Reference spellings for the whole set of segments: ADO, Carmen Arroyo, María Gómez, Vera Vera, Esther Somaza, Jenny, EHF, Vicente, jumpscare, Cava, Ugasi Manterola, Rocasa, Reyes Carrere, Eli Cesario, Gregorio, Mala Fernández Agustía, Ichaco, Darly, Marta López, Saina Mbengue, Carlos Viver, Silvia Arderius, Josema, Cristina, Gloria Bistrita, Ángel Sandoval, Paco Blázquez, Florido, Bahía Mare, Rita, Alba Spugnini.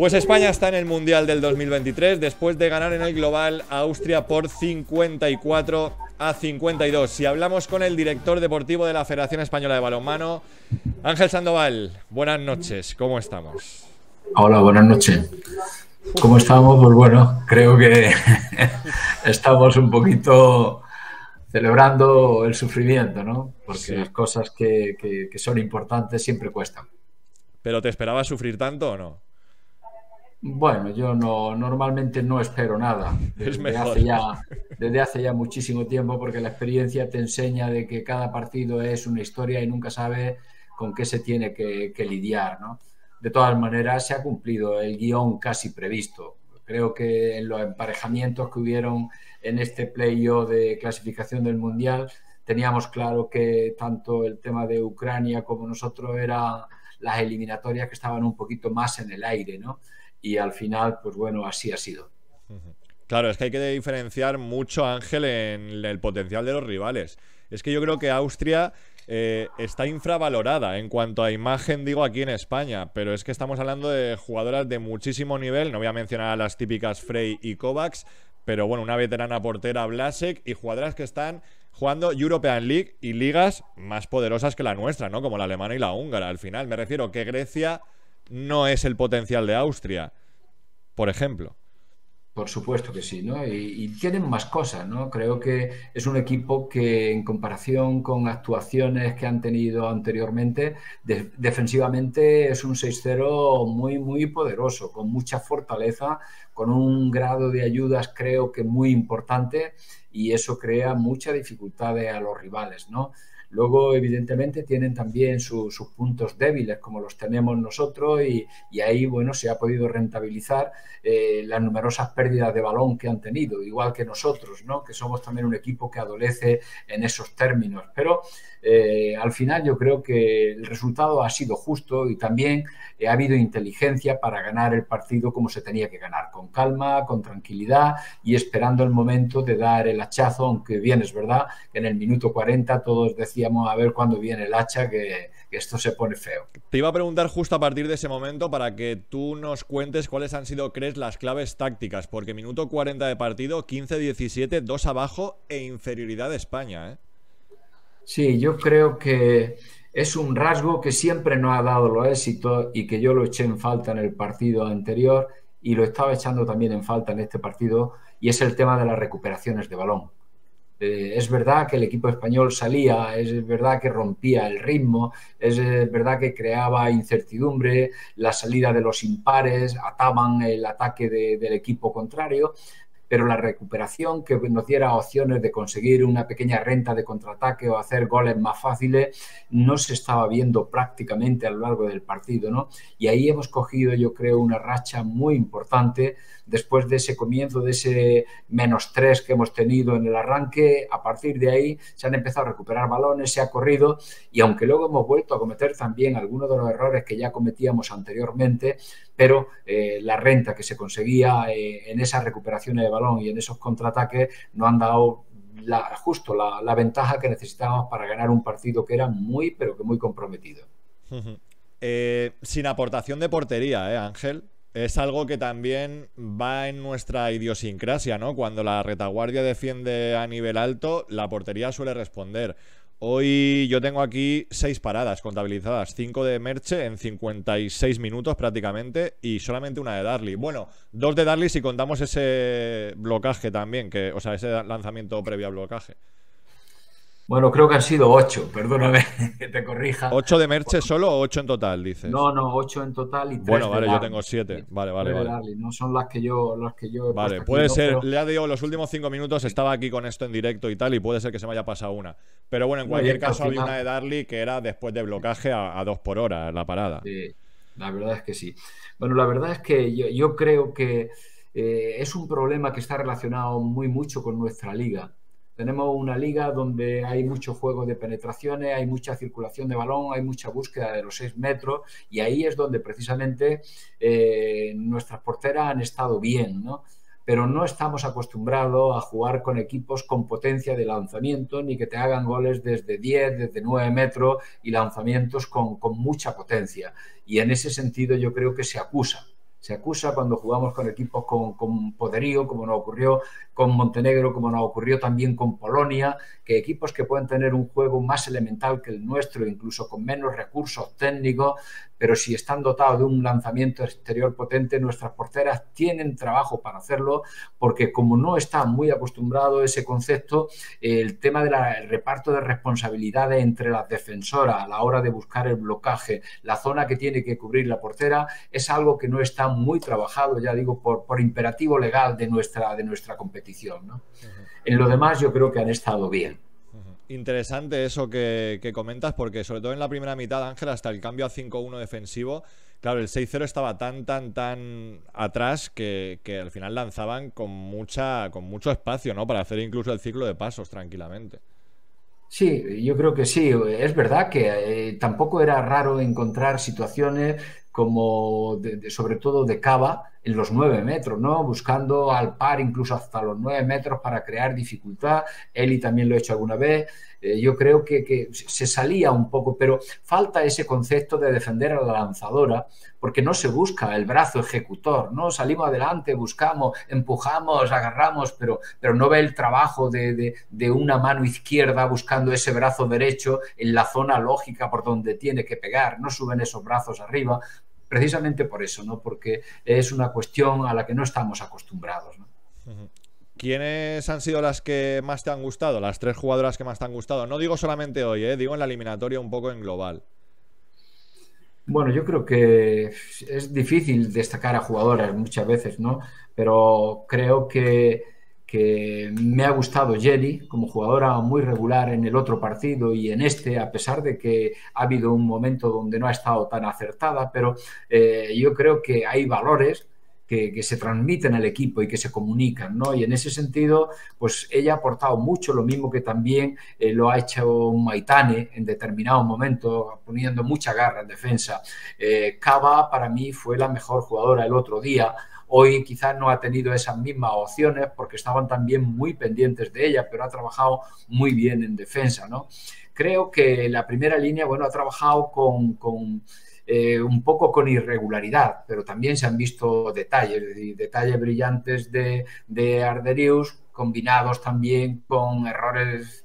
Pues España está en el Mundial del 2023 después de ganar en el global a Austria por 54-52. Si hablamos con el director deportivo de la Federación Española de Balonmano, Ángel Sandoval, buenas noches, ¿cómo estamos? Hola, buenas noches. ¿Cómo estamos? Pues bueno, creo que estamos un poquito celebrando el sufrimiento, ¿no? Porque sí, las cosas que son importantes siempre cuestan. ¿Pero te esperabas sufrir tanto o no? Bueno, yo no, normalmente no espero nada. Desde hace ya muchísimo tiempo, porque la experiencia te enseña de que cada partido es una historia y nunca sabes con qué se tiene que lidiar, ¿no? De todas maneras, se ha cumplido el guión casi previsto. Creo que en los emparejamientos que hubieron en este playoff de clasificación del Mundial, teníamos claro que tanto el tema de Ucrania como nosotros eran las eliminatorias que estaban un poquito más en el aire, ¿no? Y al final, pues bueno, así ha sido. Claro, es que hay que diferenciar mucho, Ángel, en el potencial de los rivales. Es que yo creo que Austria está infravalorada en cuanto a imagen, digo, aquí en España. Pero es que estamos hablando de jugadoras de muchísimo nivel. No voy a mencionar a las típicas Frey y Kovacs, pero bueno, una veterana portera, Blasek, y jugadoras que están jugando European League y ligas más poderosas que la nuestra, ¿no? Como la alemana y la húngara, al final. Me refiero que Grecia no es el potencial de Austria, por ejemplo. Por supuesto que sí, ¿no? Y tienen más cosas, ¿no? Creo que es un equipo que, en comparación con actuaciones que han tenido anteriormente, defensivamente es un 6-0 muy, muy poderoso, con mucha fortaleza, con un grado de ayudas creo que muy importante, y eso crea muchas dificultades a los rivales, ¿no? Luego, evidentemente, tienen también sus puntos débiles, como los tenemos nosotros, y ahí, bueno, se ha podido rentabilizar las numerosas pérdidas de balón que han tenido, igual que nosotros, ¿no? Que somos también un equipo que adolece en esos términos. Pero al final yo creo que el resultado ha sido justo, y también ha habido inteligencia para ganar el partido como se tenía que ganar, con calma, con tranquilidad y esperando el momento de dar el hachazo, aunque bien es verdad que en el minuto 40 todos decíamos a ver cuándo viene el hacha, que esto se pone feo. Te iba a preguntar justo a partir de ese momento para que tú nos cuentes cuáles han sido, crees, las claves tácticas, porque minuto 40 de partido, 15-17, 2 abajo e inferioridad de España, ¿eh? Sí, yo creo que es un rasgo que siempre nos ha dado los éxitos y que yo lo eché en falta en el partido anterior y lo estaba echando también en falta en este partido, y es el tema de las recuperaciones de balón. Es verdad que el equipo español salía, es verdad que rompía el ritmo, es verdad que creaba incertidumbre, la salida de los impares ataban el ataque del equipo contrario, pero la recuperación que nos diera opciones de conseguir una pequeña renta de contraataque o hacer goles más fáciles no se estaba viendo prácticamente a lo largo del partido, ¿no? Y ahí hemos cogido, yo creo, una racha muy importante después de ese comienzo, de ese -3 que hemos tenido en el arranque. A partir de ahí se han empezado a recuperar balones, se ha corrido, y aunque luego hemos vuelto a cometer también algunos de los errores que ya cometíamos anteriormente, pero la renta que se conseguía en esas recuperaciones de balón y en esos contraataques no han dado justo la ventaja que necesitábamos para ganar un partido que era muy, pero que muy comprometido. Sin aportación de portería, Ángel. Es algo que también va en nuestra idiosincrasia, ¿no? Cuando la retaguardia defiende a nivel alto, la portería suele responder. Hoy yo tengo aquí 6 paradas contabilizadas, 5 de Merche en 56 minutos prácticamente y solamente una de Darly. Bueno, 2 de Darly si contamos ese blocaje también, que, o sea, ese lanzamiento previo al blocaje. Bueno, creo que han sido 8, perdóname que te corrija. ¿8 de Merche solo o 8 en total, dices? No, no, 8 en total y 3 bueno, vale, de Darly. Yo tengo 7. Vale, vale, vale. Darly, no son las que yo... Vale, puede aquí, ser, no, pero... ya digo, los últimos 5 minutos estaba aquí con esto en directo y tal, y puede ser que se me haya pasado una. Pero bueno, en cualquier caso había una de Darly que era después de blocaje a 2 por hora la parada. Sí, la verdad es que sí. Bueno, la verdad es que yo creo que es un problema que está relacionado muy mucho con nuestra liga. Tenemos una liga donde hay mucho juego de penetraciones, hay mucha circulación de balón, hay mucha búsqueda de los 6 metros, y ahí es donde precisamente nuestras porteras han estado bien, ¿no? Pero no estamos acostumbrados a jugar con equipos con potencia de lanzamiento, ni que te hagan goles desde 10, desde 9 metros y lanzamientos con mucha potencia. Y en ese sentido yo creo que se acusa. Se acusa cuando jugamos con equipos con poderío, como nos ocurrió con Montenegro, como nos ocurrió también con Polonia, que equipos que pueden tener un juego más elemental que el nuestro, incluso con menos recursos técnicos, pero si están dotados de un lanzamiento exterior potente, nuestras porteras tienen trabajo para hacerlo, porque como no está muy acostumbrado ese concepto, el tema del reparto de responsabilidades entre las defensoras a la hora de buscar el blocaje, la zona que tiene que cubrir la portera, es algo que no está muy trabajado, ya digo, por imperativo legal de nuestra competición, ¿no? En lo demás yo creo que han estado bien. Interesante eso que comentas, porque sobre todo en la primera mitad, Ángel, hasta el cambio a 5-1 defensivo, claro, el 6-0 estaba tan atrás que al final lanzaban con mucho espacio, ¿no? Para hacer incluso el ciclo de pasos tranquilamente. Sí, yo creo que sí. Es verdad que tampoco era raro encontrar situaciones como sobre todo de Cava en los 9 metros, ¿no? Buscando al par incluso hasta los 9 metros para crear dificultad. Eli también lo ha hecho alguna vez. Yo creo que se salía un poco, pero falta ese concepto de defender a la lanzadora, porque no se busca el brazo ejecutor, ¿no? Salimos adelante, buscamos, empujamos, agarramos, pero no ve el trabajo de una mano izquierda buscando ese brazo derecho en la zona lógica por donde tiene que pegar. No suben esos brazos arriba, precisamente por eso, ¿no? Porque es una cuestión a la que no estamos acostumbrados, ¿no? ¿Quiénes han sido las que más te han gustado? Las 3 jugadoras que más te han gustado. No digo solamente hoy, digo en la eliminatoria un poco en global. Bueno, yo creo que es difícil destacar a jugadoras muchas veces, ¿no? Pero creo que me ha gustado Jenny como jugadora muy regular en el otro partido y en este, a pesar de que ha habido un momento donde no ha estado tan acertada, pero yo creo que hay valores que se transmiten al equipo y que se comunican, ¿no? Y en ese sentido, pues ella ha aportado mucho, lo mismo que también lo ha hecho Maitane en determinado momento, poniendo mucha garra en defensa. Cava para mí fue la mejor jugadora el otro día. Hoy quizás no ha tenido esas mismas opciones porque estaban también muy pendientes de ella, pero ha trabajado muy bien en defensa, ¿no? Creo que la primera línea, bueno, ha trabajado un poco con irregularidad, pero también se han visto detalles brillantes de Arderius, combinados también con errores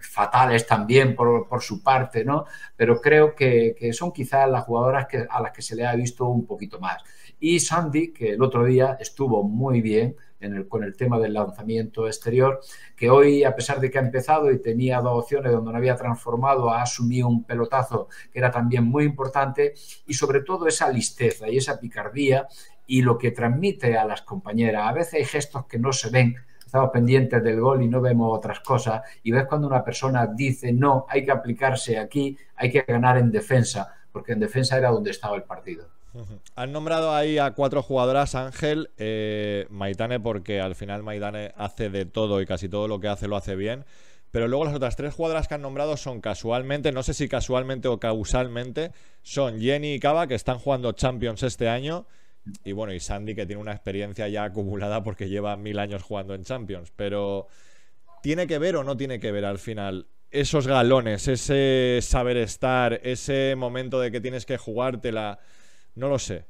fatales también por su parte, ¿no? Pero creo que son quizás las jugadoras a las que se le ha visto un poquito más. Y Sandy, que el otro día estuvo muy bien con el tema del lanzamiento exterior, que hoy, a pesar de que ha empezado y tenía 2 opciones donde no había transformado, ha asumido un pelotazo que era también muy importante, y sobre todo esa listeza y esa picardía y lo que transmite a las compañeras. A veces hay gestos que no se ven, estamos pendientes del gol y no vemos otras cosas, y ves cuando una persona dice no, hay que aplicarse aquí, hay que ganar en defensa, porque en defensa era donde estaba el partido. Han nombrado ahí a 4 jugadoras, Ángel. Maitane, porque al final Maitane hace de todo y casi todo lo que hace lo hace bien, pero luego las otras 3 jugadoras que han nombrado son casualmente, no sé si casualmente o causalmente, son Jenny y Cava, que están jugando Champions este año, y bueno, y Sandy, que tiene una experiencia ya acumulada porque lleva 1000 años jugando en Champions. Pero ¿tiene que ver o no tiene que ver al final esos galones, ese saber estar, ese momento de que tienes que jugártela? No lo sé.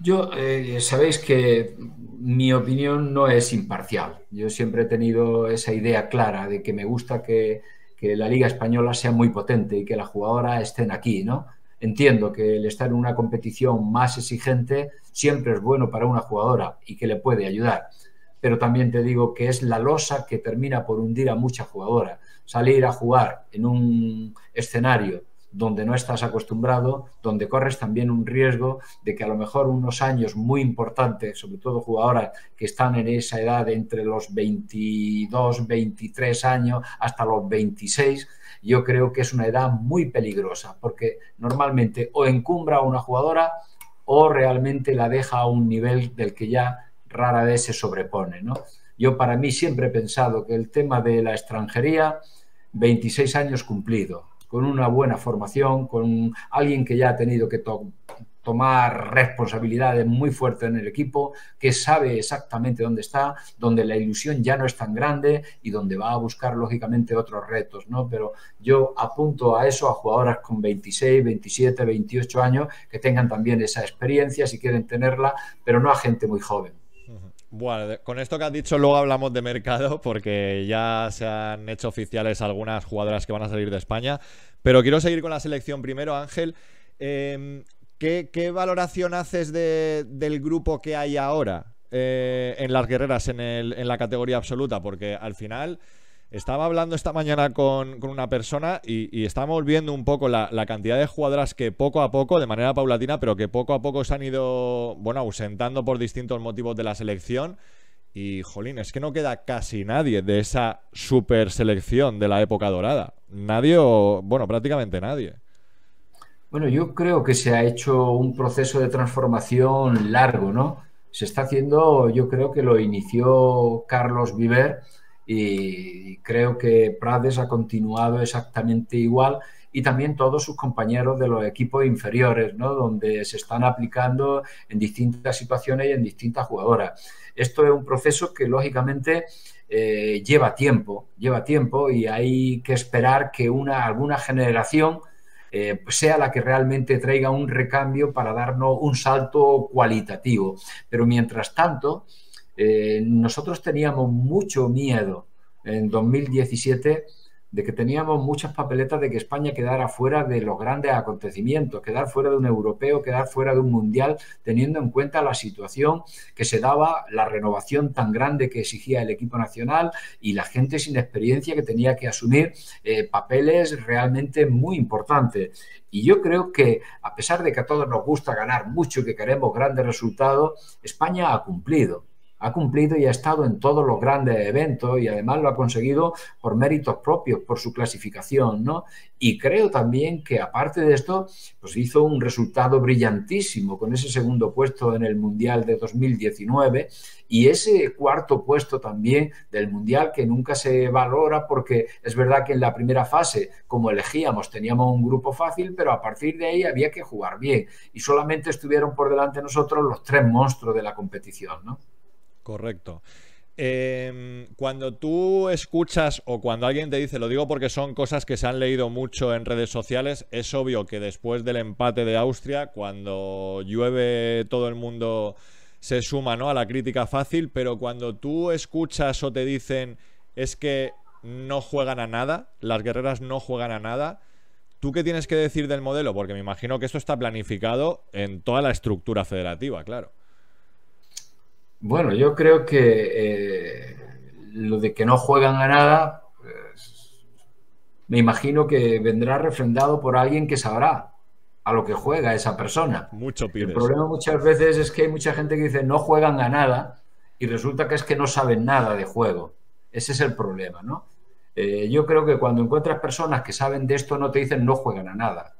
Yo, sabéis que mi opinión no es imparcial. Yo siempre he tenido esa idea clara de que me gusta que la Liga Española sea muy potente y que las jugadoras estén aquí, ¿no? Entiendo que el estar en una competición más exigente siempre es bueno para una jugadora y que le puede ayudar. Pero también te digo que es la losa que termina por hundir a muchas jugadoras. Salir a jugar en un escenario donde no estás acostumbrado, donde corres también un riesgo de que a lo mejor unos años muy importantes, sobre todo jugadoras que están en esa edad entre los 22, 23 años hasta los 26, yo creo que es una edad muy peligrosa, porque normalmente o encumbra a una jugadora o realmente la deja a un nivel del que ya rara vez se sobrepone, ¿no? Yo para mí siempre he pensado que el tema de la extranjería, 26 años cumplido, con una buena formación, con alguien que ya ha tenido que tomar responsabilidades muy fuertes en el equipo, que sabe exactamente dónde está, donde la ilusión ya no es tan grande y donde va a buscar lógicamente otros retos, ¿no? Pero yo apunto a eso, a jugadoras con 26, 27, 28 años, que tengan también esa experiencia si quieren tenerla, pero no a gente muy joven. Bueno, con esto que has dicho luego hablamos de mercado, porque ya se han hecho oficiales algunas jugadoras que van a salir de España, pero quiero seguir con la selección primero, Ángel. ¿Qué valoración haces del grupo que hay ahora en las guerreras en la categoría absoluta? Porque al final estaba hablando esta mañana con una persona y estábamos viendo un poco la cantidad de jugadoras que poco a poco, de manera paulatina, pero que poco a poco se han ido, bueno, ausentando por distintos motivos de la selección. Y, jolín, es que no queda casi nadie de esa super selección de la época dorada. Nadie o, bueno, prácticamente nadie. Bueno, yo creo que se ha hecho un proceso de transformación largo, ¿no? Se está haciendo, yo creo que lo inició Carlos Viver y creo que Prades ha continuado exactamente igual, y también todos sus compañeros de los equipos inferiores, ¿no? Donde se están aplicando en distintas situaciones y en distintas jugadoras. Esto es un proceso que lógicamente lleva tiempo y hay que esperar que alguna generación sea la que realmente traiga un recambio para darnos un salto cualitativo. Pero mientras tanto, nosotros teníamos mucho miedo en 2017 de que teníamos muchas papeletas de que España quedara fuera de los grandes acontecimientos, quedar fuera de un europeo, quedar fuera de un mundial, teniendo en cuenta la situación que se daba, la renovación tan grande que exigía el equipo nacional y la gente sin experiencia que tenía que asumir papeles realmente muy importantes. Y yo creo que, a pesar de que a todos nos gusta ganar mucho y que queremos grandes resultados, España ha cumplido y ha estado en todos los grandes eventos y además lo ha conseguido por méritos propios, por su clasificación, ¿no? Y creo también que aparte de esto, pues hizo un resultado brillantísimo con ese segundo puesto en el Mundial de 2019 y ese cuarto puesto también del Mundial que nunca se valora, porque es verdad que en la primera fase, como elegíamos, teníamos un grupo fácil, pero a partir de ahí había que jugar bien y solamente estuvieron por delante de nosotros los tres monstruos de la competición, ¿no? Correcto. Cuando tú escuchas o cuando alguien te dice, lo digo porque son cosas que se han leído mucho en redes sociales, es obvio que después del empate de Austria, cuando llueve todo el mundo se suma, ¿no?, a la crítica fácil, pero cuando tú escuchas o te dicen es que no juegan a nada, las guerreras no juegan a nada, ¿tú qué tienes que decir del modelo? Porque me imagino que esto está planificado en toda la estructura federativa, claro. Bueno, yo creo que lo de que no juegan a nada, pues, me imagino que vendrá refrendado por alguien que sabrá a lo que juega esa persona. Mucho pibes. El problema muchas veces es que hay mucha gente que dice no juegan a nada y resulta que es que no saben nada de juego. Ese es el problema, ¿no? Yo creo que cuando encuentras personas que saben de esto no te dicen no juegan a nada.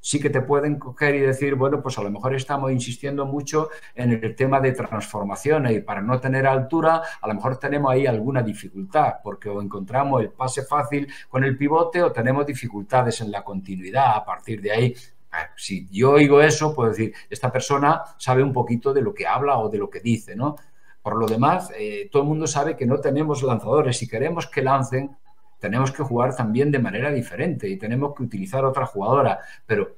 Sí que te pueden coger y decir, bueno, pues a lo mejor estamos insistiendo mucho en el tema de transformaciones y para no tener altura, a lo mejor tenemos ahí alguna dificultad, porque o encontramos el pase fácil con el pivote o tenemos dificultades en la continuidad a partir de ahí. Si yo oigo eso, puedo decir, esta persona sabe un poquito de lo que habla o de lo que dice, ¿no? Por lo demás, todo el mundo sabe que no tenemos lanzadores. Si queremos que lancen, tenemos que jugar también de manera diferente y tenemos que utilizar otra jugadora, pero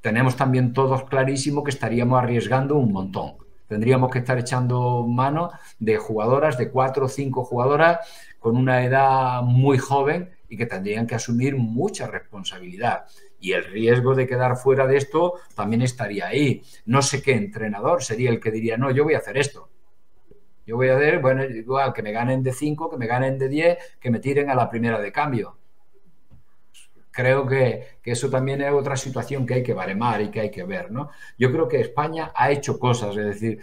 tenemos también todos clarísimo que estaríamos arriesgando un montón. Tendríamos que estar echando mano de jugadoras, de 4 o 5 jugadoras con una edad muy joven y que tendrían que asumir mucha responsabilidad. Y el riesgo de quedar fuera de esto también estaría ahí. No sé qué entrenador sería el que diría, no, yo voy a hacer esto. Yo voy a ver, bueno, igual que me ganen de 5, que me ganen de 10, que me tiren a la primera de cambio. Creo que eso también es otra situación que hay que baremar y que hay que ver, ¿no? Yo creo que España ha hecho cosas, es decir,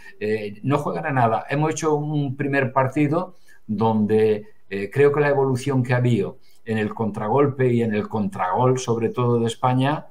no juegan a nada. Hemos hecho un primer partido donde creo que la evolución que ha habido en el contragolpe y en el contragol, sobre todo de España,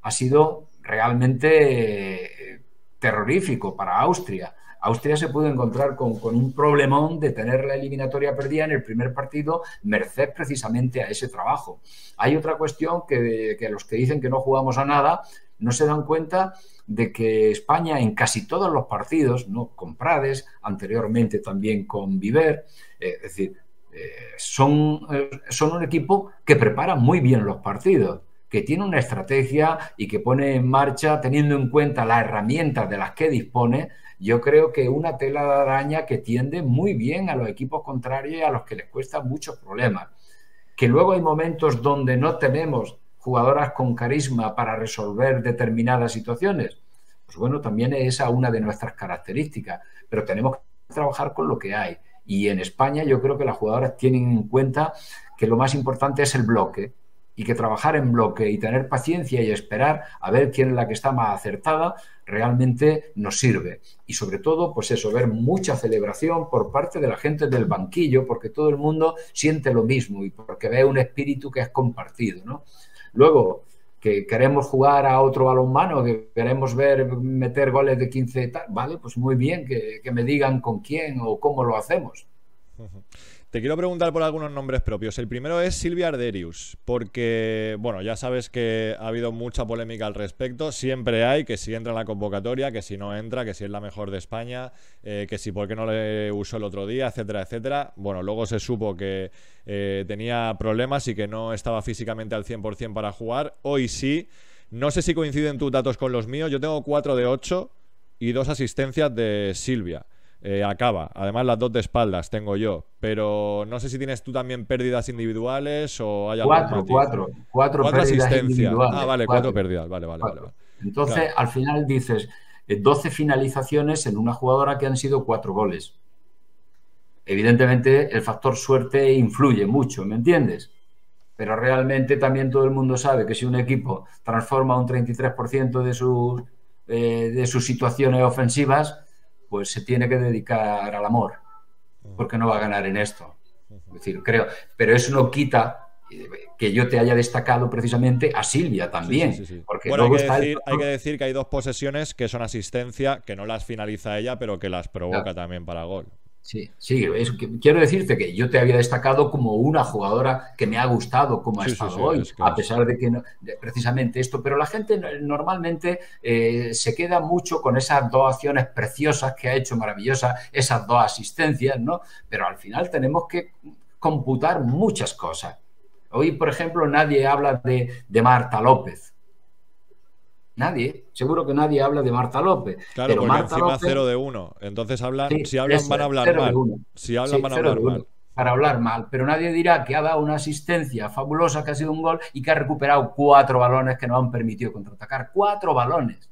ha sido realmente terrorífico para Austria. Austria se pudo encontrar con un problemón de tener la eliminatoria perdida en el primer partido, merced precisamente a ese trabajo. Hay otra cuestión que los que dicen que no jugamos a nada no se dan cuenta de que España en casi todos los partidos, ¿no?, con Prades, anteriormente también con Viver, es decir, son un equipo que prepara muy bien los partidos, que tiene una estrategia y que pone en marcha, teniendo en cuenta las herramientas de las que dispone, yo creo que una tela de araña que tiende muy bien a los equipos contrarios y a los que les cuestan muchos problemas. Que luego hay momentos donde no tenemos jugadoras con carisma para resolver determinadas situaciones, pues bueno, también es esa una de nuestras características, pero tenemos que trabajar con lo que hay. Y en España yo creo que las jugadoras tienen en cuenta que lo más importante es el bloque, y que trabajar en bloque y tener paciencia y esperar a ver quién es la que está más acertada realmente nos sirve. Y sobre todo, pues eso, ver mucha celebración por parte de la gente del banquillo, porque todo el mundo siente lo mismo y porque ve un espíritu que es compartido, ¿no? Luego, que queremos jugar a otro balonmano, que queremos ver meter goles de 15 y tal, vale, pues muy bien, que me digan con quién o cómo lo hacemos. Te quiero preguntar por algunos nombres propios. El primero es Silvia Arderius, porque, bueno, ya sabes que ha habido mucha polémica al respecto. Siempre hay que si entra en la convocatoria, que si no entra, que si es la mejor de España, que si por qué no le usó el otro día, etcétera, etcétera. Bueno, luego se supo que tenía problemas y que no estaba físicamente al 100% para jugar. Hoy sí. No sé si coinciden tus datos con los míos. Yo tengo 4 de 8 y 2 asistencias de Silvia. Acaba. Además, las 2 de espaldas tengo yo. Pero no sé si tienes tú también pérdidas individuales o hay cuatro pérdidas individuales. Ah, vale, 4 pérdidas. Vale. Entonces, claro, al final dices 12 finalizaciones en una jugadora que han sido 4 goles. Evidentemente, el factor suerte influye mucho, ¿me entiendes? Pero realmente también todo el mundo sabe que si un equipo transforma un 33% de sus situaciones ofensivas, pues se tiene que dedicar al amor, porque no va a ganar en esto. Es decir, creo, pero eso no quita que yo te haya destacado precisamente a Silvia también. Sí. Porque bueno, hay que decir que hay 2 posesiones que son asistencia, que no las finaliza ella, pero que las provoca, claro, también para gol. Sí, quiero decirte que yo te había destacado como una jugadora que me ha gustado como ha estado hoy, es que a pesar de que no, precisamente esto, pero la gente normalmente se queda mucho con esas 2 acciones preciosas que ha hecho, maravillosas, esas 2 asistencias, ¿no? Pero al final tenemos que computar muchas cosas. Hoy, por ejemplo, nadie habla de Marta López. Nadie, seguro que nadie habla de Marta López. Claro, pero porque Marta encima López, 0 de 1. Entonces hablan, sí, si hablan van a hablar mal. Si hablan, sí, van a hablar mal. Para hablar mal, pero nadie dirá que ha dado una asistencia fabulosa, que ha sido un gol y que ha recuperado 4 balones que nos han permitido contraatacar. 4 balones.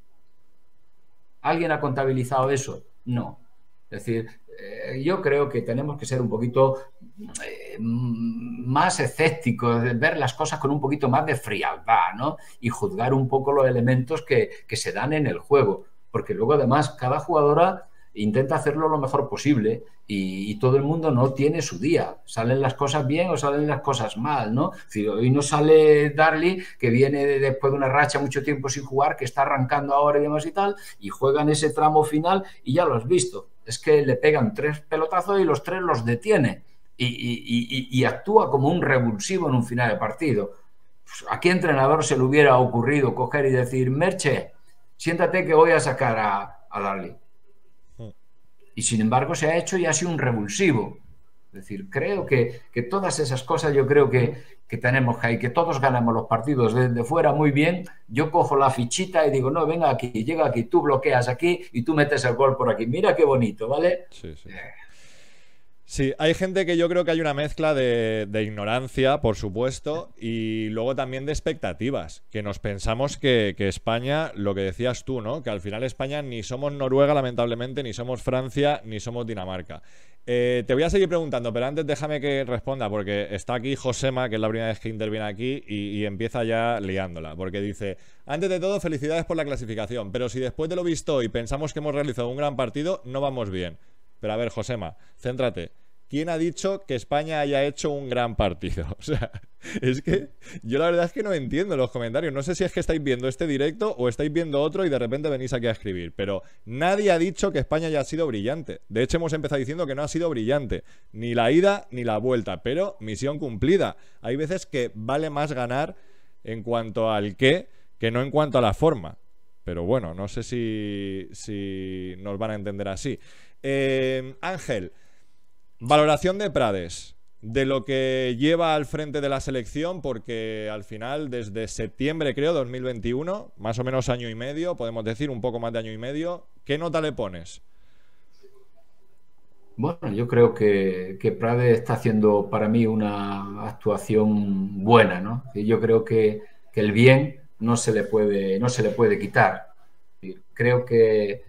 ¿Alguien ha contabilizado eso? No. Es decir, yo creo que tenemos que ser un poquito más escépticos, ver las cosas con un poquito más de frialdad, ¿no? Y juzgar un poco los elementos que se dan en el juego, porque luego además cada jugadora intenta hacerlo lo mejor posible y todo el mundo no tiene su día. Salen las cosas bien o salen las cosas mal, ¿no? Si hoy no sale Darly, que viene después de una racha mucho tiempo sin jugar, que está arrancando ahora y demás y tal, y juega en ese tramo final y ya lo has visto. Es que le pegan 3 pelotazos y los 3 los detiene y actúa como un revulsivo en un final de partido. Pues, ¿a qué entrenador se le hubiera ocurrido coger y decir, Merche, siéntate que voy a sacar a Darly? Y sin embargo se ha hecho y ha sido un revulsivo. Es decir, creo que todas esas cosas yo creo que tenemos que hay, que todos ganamos los partidos desde fuera muy bien. Yo cojo la fichita y digo, no, venga aquí, llega aquí, tú bloqueas aquí y tú metes el gol por aquí. Mira qué bonito, ¿vale? Sí. Sí, hay gente que yo creo que hay una mezcla de ignorancia, por supuesto, y luego también de expectativas, que nos pensamos que España, lo que decías tú, ¿no? Que al final España ni somos Noruega, lamentablemente, ni somos Francia, ni somos Dinamarca. Te voy a seguir preguntando, pero antes déjame que responda, porque está aquí Josema, que es la primera vez que interviene aquí, y empieza ya liándola, porque dice, antes de todo, felicidades por la clasificación, pero si después de lo visto hoy pensamos que hemos realizado un gran partido, no vamos bien. Pero a ver, Josema, céntrate. ¿Quién ha dicho que España haya hecho un gran partido? O sea, es que yo la verdad es que no entiendo los comentarios. No sé si es que estáis viendo este directo o estáis viendo otro y de repente venís aquí a escribir, pero nadie ha dicho que España haya sido brillante. De hecho, hemos empezado diciendo que no ha sido brillante, ni la ida ni la vuelta, pero misión cumplida. Hay veces que vale más ganar en cuanto al qué que no en cuanto a la forma. Pero bueno, no sé si nos van a entender así. Ángel, valoración de Prades, de lo que lleva al frente de la selección, porque al final, desde septiembre, creo, 2021, más o menos año y medio, podemos decir un poco más de año y medio, ¿qué nota le pones? Bueno, yo creo que Prades está haciendo para mí una actuación buena, ¿no? Yo creo que el bien no se le puede quitar. Creo que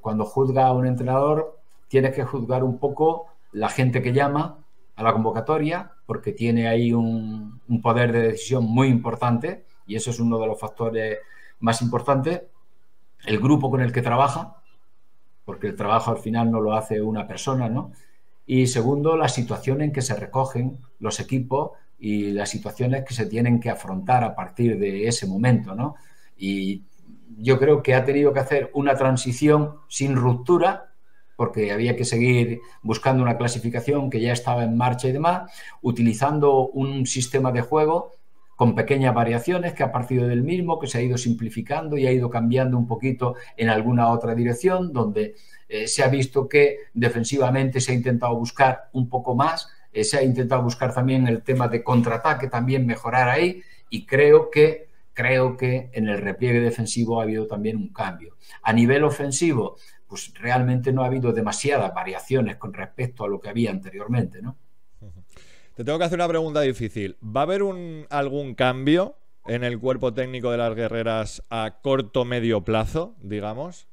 cuando juzga a un entrenador tienes que juzgar un poco la gente que llama a la convocatoria, porque tiene ahí un poder de decisión muy importante, y eso es uno de los factores más importantes. El grupo con el que trabaja, porque el trabajo al final no lo hace una persona, ¿no? Y segundo, la situación en que se recogen los equipos y las situaciones que se tienen que afrontar a partir de ese momento, ¿no? Y yo creo que ha tenido que hacer una transición sin ruptura, porque había que seguir buscando una clasificación que ya estaba en marcha y demás, utilizando un sistema de juego con pequeñas variaciones que ha partido del mismo, que se ha ido simplificando y ha ido cambiando un poquito en alguna otra dirección, donde se ha visto que defensivamente se ha intentado buscar un poco más, se ha intentado buscar también el tema de contraataque, también mejorar ahí, y creo que en el repliegue defensivo ha habido también un cambio. A nivel ofensivo, pues realmente no ha habido demasiadas variaciones con respecto a lo que había anteriormente, ¿no? Te tengo que hacer una pregunta difícil. ¿Va a haber algún cambio en el cuerpo técnico de las guerreras a corto medio plazo, digamos?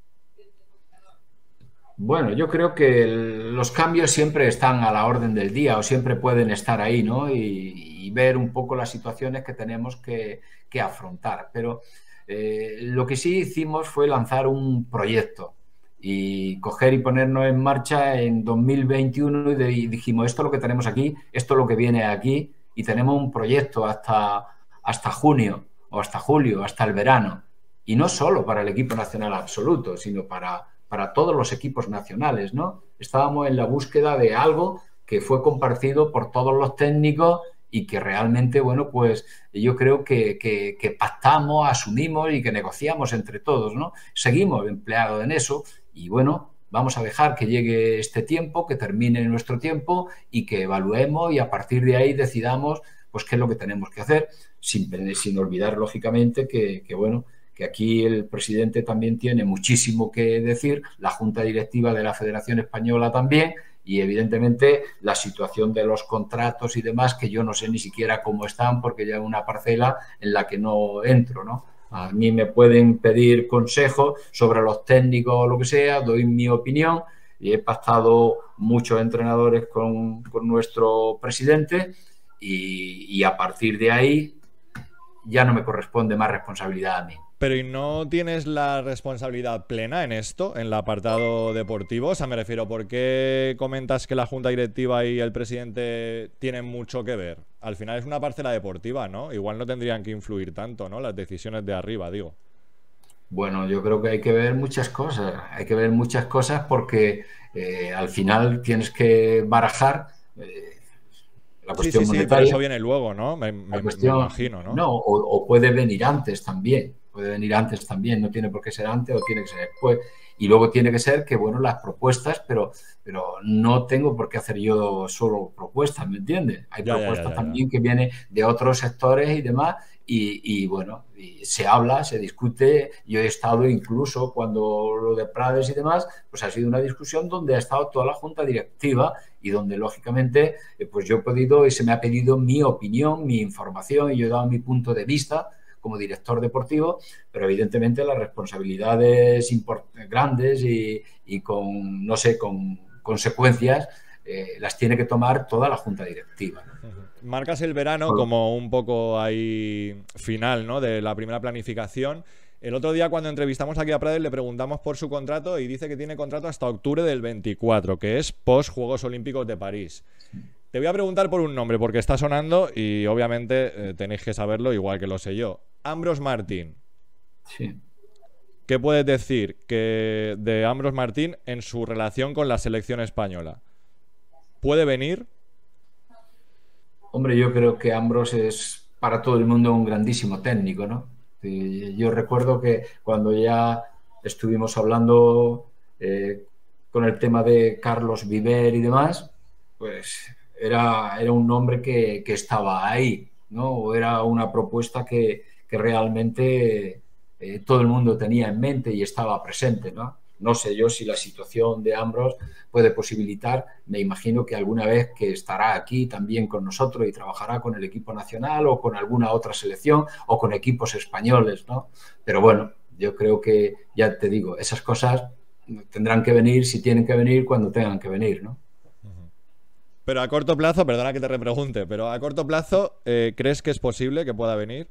Bueno, yo creo que los cambios siempre están a la orden del día, o siempre pueden estar ahí, ¿no? Y ver un poco las situaciones que tenemos que afrontar. Pero lo que sí hicimos fue lanzar un proyecto y coger y ponernos en marcha en 2021, y dijimos, esto es lo que tenemos aquí, esto es lo que viene aquí, y tenemos un proyecto hasta junio o hasta julio, hasta el verano. Y no solo para el equipo nacional absoluto, sino para todos los equipos nacionales, ¿no? Estábamos en la búsqueda de algo que fue compartido por todos los técnicos y que realmente, bueno, pues yo creo que pactamos, asumimos y que negociamos entre todos, ¿no? Seguimos empleados en eso y, bueno, vamos a dejar que llegue este tiempo, que termine nuestro tiempo y que evaluemos y a partir de ahí decidamos, pues, qué es lo que tenemos que hacer, sin olvidar, lógicamente, que bueno, que aquí el presidente también tiene muchísimo que decir, la Junta Directiva de la Federación Española también, y evidentemente la situación de los contratos y demás, que yo no sé ni siquiera cómo están, porque ya es una parcela en la que no entro, ¿no? A mí me pueden pedir consejos sobre los técnicos o lo que sea, doy mi opinión, y he pactado muchos entrenadores con nuestro presidente, y a partir de ahí ya no me corresponde más responsabilidad a mí. Pero ¿y no tienes la responsabilidad plena en esto, en el apartado deportivo? O sea, me refiero, ¿por qué comentas que la Junta Directiva y el presidente tienen mucho que ver? Al final es una parcela deportiva, ¿no? Igual no tendrían que influir tanto, ¿no? Las decisiones de arriba, digo. Bueno, yo creo que hay que ver muchas cosas. Hay que ver muchas cosas porque al final tienes que barajar... la cuestión monetaria, pero eso viene luego, ¿no? Me imagino, ¿no? No, o puede venir antes también. Puede venir antes también, no tiene por qué ser antes o tiene que ser después. Y luego tiene que ser que, bueno, las propuestas, pero no tengo por qué hacer yo solo propuestas, ¿me entiendes? Hay propuestas también que vienen de otros sectores y demás, y bueno, y se habla, se discute. Yo he estado incluso cuando lo de Prades y demás, pues ha sido una discusión donde ha estado toda la Junta Directiva y donde, lógicamente, pues yo he podido y se me ha pedido mi opinión, mi información, y yo he dado mi punto de vista como director deportivo, pero evidentemente las responsabilidades grandes y con, no sé, con consecuencias las tiene que tomar toda la Junta Directiva, ¿no? Marcas el verano como un poco ahí final, ¿no?, de la primera planificación. El otro día cuando entrevistamos aquí a Prades le preguntamos por su contrato y dice que tiene contrato hasta octubre del 24, que es post Juegos Olímpicos de París. Te voy a preguntar por un nombre porque está sonando y obviamente tenéis que saberlo igual que lo sé yo. Ambros Martín. Sí. ¿Qué puedes decir que de Ambros Martín en su relación con la selección española? ¿Puede venir? Hombre, yo creo que Ambros es para todo el mundo un grandísimo técnico, ¿no? Yo recuerdo que cuando ya estuvimos hablando con el tema de Carlos Viver y demás, pues era un nombre que estaba ahí, ¿no? O era una propuesta que realmente todo el mundo tenía en mente y estaba presente, ¿no? No sé yo si la situación de Ambros puede posibilitar, me imagino que alguna vez que estará aquí también con nosotros y trabajará con el equipo nacional o con alguna otra selección o con equipos españoles, ¿no? Pero bueno, yo creo que, ya te digo, esas cosas tendrán que venir, si tienen que venir, cuando tengan que venir, ¿no? Pero a corto plazo, perdona que te repregunte, pero a corto plazo, ¿crees que es posible que pueda venir?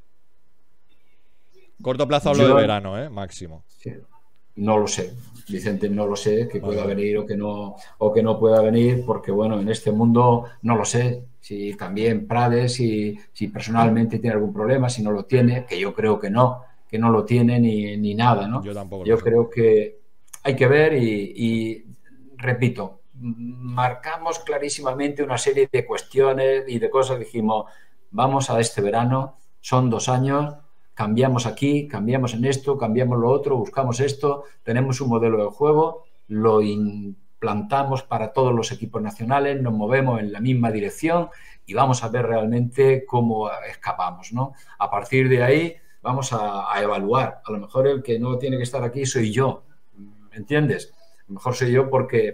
Corto plazo hablo de verano, máximo. Sí. No lo sé, Vicente, no lo sé que pueda venir o que no pueda venir, porque bueno, en este mundo no lo sé. Si también Prades, si personalmente tiene algún problema, si no lo tiene, que yo creo que no lo tiene ni nada, ¿no? Yo tampoco. Yo creo que hay que ver y repito, marcamos clarísimamente una serie de cuestiones y de cosas que dijimos, vamos a este verano, son 2 años. Cambiamos aquí, cambiamos en esto, cambiamos lo otro, buscamos esto, tenemos un modelo de juego, lo implantamos para todos los equipos nacionales, nos movemos en la misma dirección y vamos a ver realmente cómo escapamos, ¿no? A partir de ahí vamos a evaluar. A lo mejor el que no tiene que estar aquí soy yo, ¿entiendes? A lo mejor soy yo porque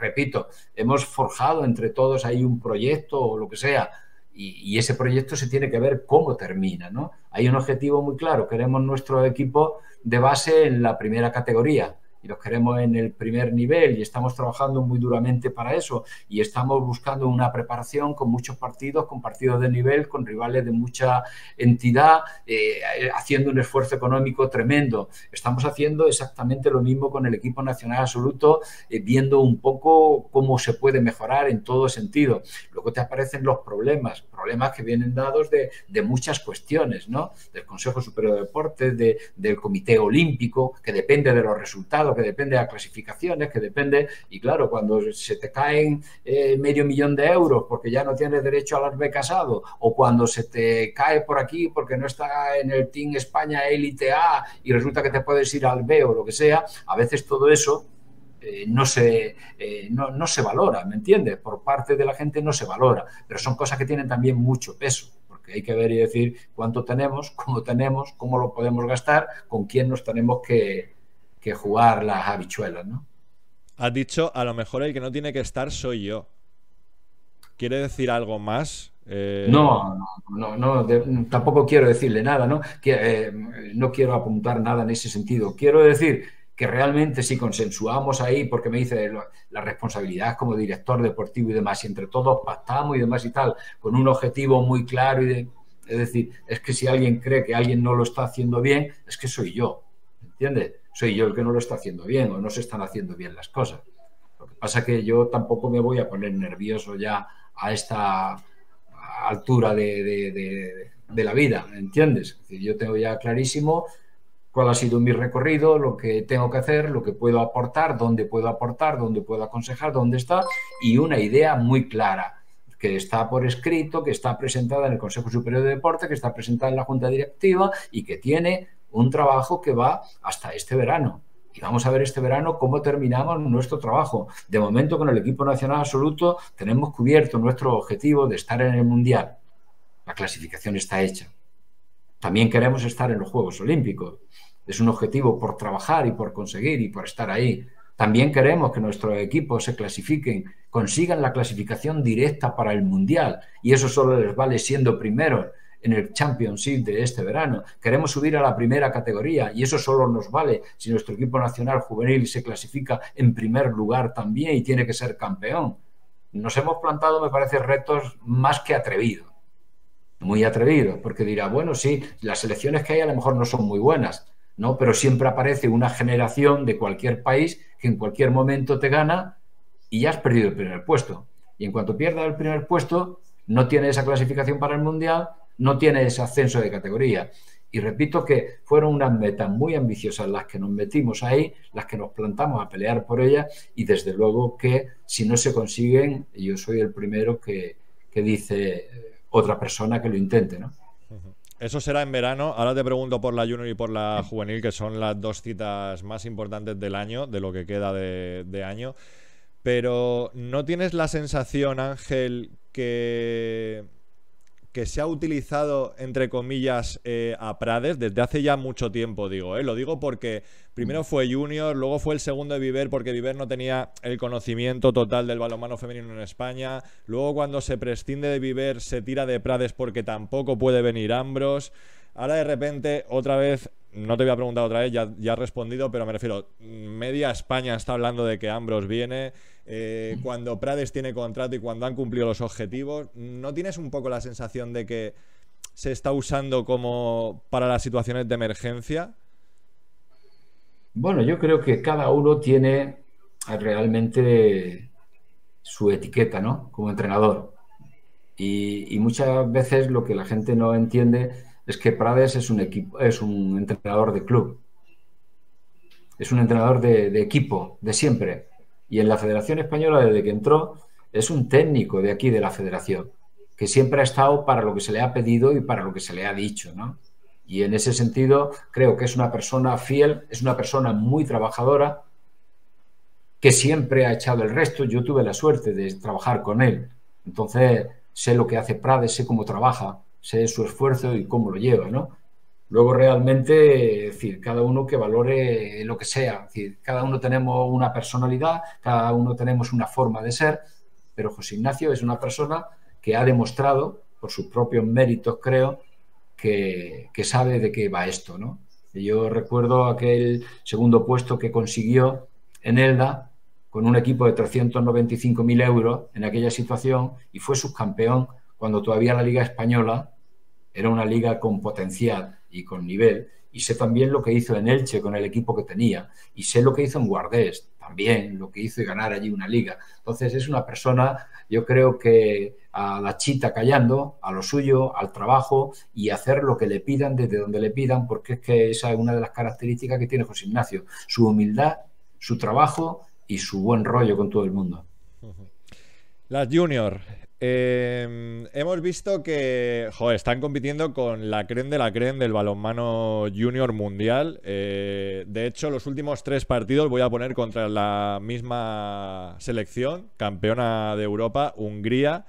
repito, hemos forjado entre todos ahí un proyecto o lo que sea, y ese proyecto se tiene que ver cómo termina, ¿no? Hay un objetivo muy claro, queremos nuestro equipo de base en la primera categoría y los queremos en el primer nivel y estamos trabajando muy duramente para eso y estamos buscando una preparación con muchos partidos, con partidos de nivel, con rivales de mucha entidad, haciendo un esfuerzo económico tremendo. Estamos haciendo exactamente lo mismo con el equipo nacional absoluto, viendo un poco cómo se puede mejorar en todo sentido. Luego te aparecen los problemas que vienen dados de muchas cuestiones, ¿no? Del Consejo Superior de Deportes, del Comité Olímpico, que depende de los resultados, que depende de las clasificaciones, que depende... Y claro, cuando se te caen $500,000 porque ya no tienes derecho a las becas ADO, o cuando se te cae por aquí porque no está en el Team España Elite A y resulta que te puedes ir al B o lo que sea, a veces todo eso... no se valora, ¿me entiendes? Por parte de la gente no se valora, pero son cosas que tienen también mucho peso, porque hay que ver y decir cuánto tenemos, cómo tenemos, cómo lo podemos gastar, con quién nos tenemos que jugar las habichuelas, ¿no? Has dicho, a lo mejor el que no tiene que estar soy yo. ¿Quiere decir algo más? No, tampoco quiero decirle nada, ¿no? No quiero apuntar nada en ese sentido. Quiero decir... que realmente si consensuamos ahí, porque me dice la responsabilidad como director deportivo y demás, y entre todos pactamos y demás y tal, con un objetivo muy claro, es decir, es que si alguien cree que alguien no lo está haciendo bien, es que soy yo, ¿entiendes? Soy yo el que no lo está haciendo bien o no se están haciendo bien las cosas. Lo que pasa es que yo tampoco me voy a poner nervioso ya a esta altura de la vida, ¿entiendes? Es decir, yo tengo ya clarísimo... cuál ha sido mi recorrido, lo que tengo que hacer, lo que puedo aportar, dónde puedo aportar, dónde puedo aconsejar, dónde está, y una idea muy clara, que está por escrito, que está presentada en el Consejo Superior de Deporte, que está presentada en la Junta Directiva y que tiene un trabajo que va hasta este verano. Y vamos a ver este verano cómo terminamos nuestro trabajo. De momento, con el equipo nacional absoluto, tenemos cubierto nuestro objetivo de estar en el Mundial. La clasificación está hecha. También queremos estar en los Juegos Olímpicos. Es un objetivo por trabajar y por conseguir y por estar ahí. También queremos que nuestros equipos se clasifiquen, consigan la clasificación directa para el Mundial. Y eso solo les vale siendo primeros en el Championship de este verano. Queremos subir a la primera categoría y eso solo nos vale si nuestro equipo nacional juvenil se clasifica en primer lugar también y tiene que ser campeón. Nos hemos plantado, me parece, retos más que atrevidos. Muy atrevido, porque dirá, bueno, sí, las selecciones que hay a lo mejor no son muy buenas, ¿no? Pero siempre aparece una generación de cualquier país que en cualquier momento te gana y ya has perdido el primer puesto. Y en cuanto pierdas el primer puesto, no tienes esa clasificación para el Mundial, no tienes ascenso de categoría. Y repito que fueron unas metas muy ambiciosas las que nos metimos ahí, las que nos plantamos a pelear por ellas, y desde luego que si no se consiguen, yo soy el primero que dice otra persona que lo intente, ¿no? Eso será en verano. Ahora te pregunto por la Junior y por la Juvenil, que son las dos citas más importantes del año, de lo que queda de año. Pero ¿no tienes la sensación, Ángel, que se ha utilizado, entre comillas, a Prades desde hace ya mucho tiempo, digo, lo digo porque primero fue Junior, luego fue el segundo de Viver, porque Viver no tenía el conocimiento total del balonmano femenino en España, luego cuando se prescinde de Viver se tira de Prades porque tampoco puede venir Ambros, ahora de repente otra vez, no te voy a preguntar otra vez, ya has respondido, pero me refiero, media España está hablando de que Ambros viene, cuando Prades tiene contrato y cuando han cumplido los objetivos. ¿No tienes un poco la sensación de que se está usando como para las situaciones de emergencia? Bueno, yo creo que cada uno tiene realmente su etiqueta, ¿no? Como entrenador. Y muchas veces lo que la gente no entiende es que Prades es un entrenador de club. Es un entrenador de equipo, de siempre. Y en la Federación Española, desde que entró, es un técnico de aquí, de la Federación, que siempre ha estado para lo que se le ha pedido y para lo que se le ha dicho, ¿no? Y en ese sentido, creo que es una persona fiel, es una persona muy trabajadora, que siempre ha echado el resto. Yo tuve la suerte de trabajar con él. Entonces, sé lo que hace Prades, sé cómo trabaja, sé su esfuerzo y cómo lo lleva, ¿no? Luego realmente, es decir, cada uno que valore lo que sea, es decir, cada uno tenemos una personalidad, cada uno tenemos una forma de ser, pero José Ignacio es una persona que ha demostrado, por sus propios méritos creo, que sabe de qué va esto, ¿no? Y yo recuerdo aquel segundo puesto que consiguió en Elda, con un equipo de 395.000 euros en aquella situación, y fue subcampeón cuando todavía la Liga Española era una liga con potencial y con nivel, y sé también lo que hizo en Elche con el equipo que tenía, y sé lo que hizo en Guardés también, lo que hizo y ganar allí una liga. Entonces es una persona, yo creo que a la chita callando, a lo suyo, al trabajo, y hacer lo que le pidan desde donde le pidan, porque es que esa es una de las características que tiene José Ignacio, su humildad, su trabajo y su buen rollo con todo el mundo. Las Junior, hemos visto que están compitiendo con la crème de la crème del balonmano junior mundial. De hecho, los últimos 3 partidos voy a poner contra la misma selección, campeona de Europa, Hungría.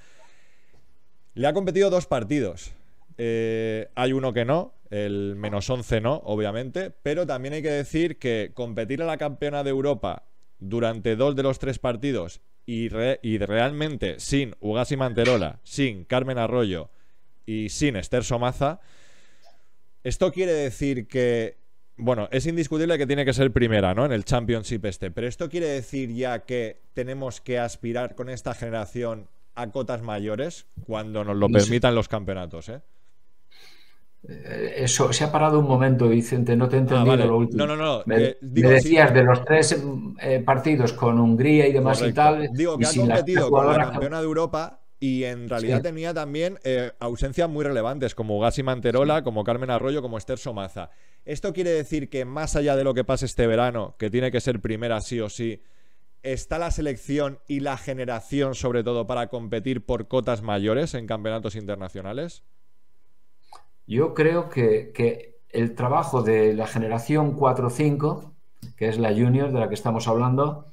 Le ha competido 2 partidos. Hay uno que no, el -11 no, obviamente, pero también hay que decir que competir a la campeona de Europa durante 2 de los 3 partidos y realmente sin Ugasi Manterola, sin Carmen Arroyo y sin Esther Somaza, esto quiere decir que, bueno, es indiscutible que tiene que ser primera, ¿no?, en el Championship este, pero esto quiere decir ya que tenemos que aspirar con esta generación a cotas mayores cuando nos lo permitan los campeonatos, ¿eh? Eso, se ha parado un momento, Vicente, no te he entendido. Vale. Lo último. No. Me decías sí, de los 3 partidos con Hungría y demás. Correcto. Y tal. Digo que ha competido con la campeona de Europa y en realidad sí, tenía también ausencias muy relevantes como Gassi Manterola, sí, como Carmen Arroyo, como Esther Somaza. Esto quiere decir que más allá de lo que pase este verano, que tiene que ser primera sí o sí, ¿está la selección y la generación sobre todo para competir por cotas mayores en campeonatos internacionales? Yo creo que el trabajo de la generación 4-5, que es la junior de la que estamos hablando,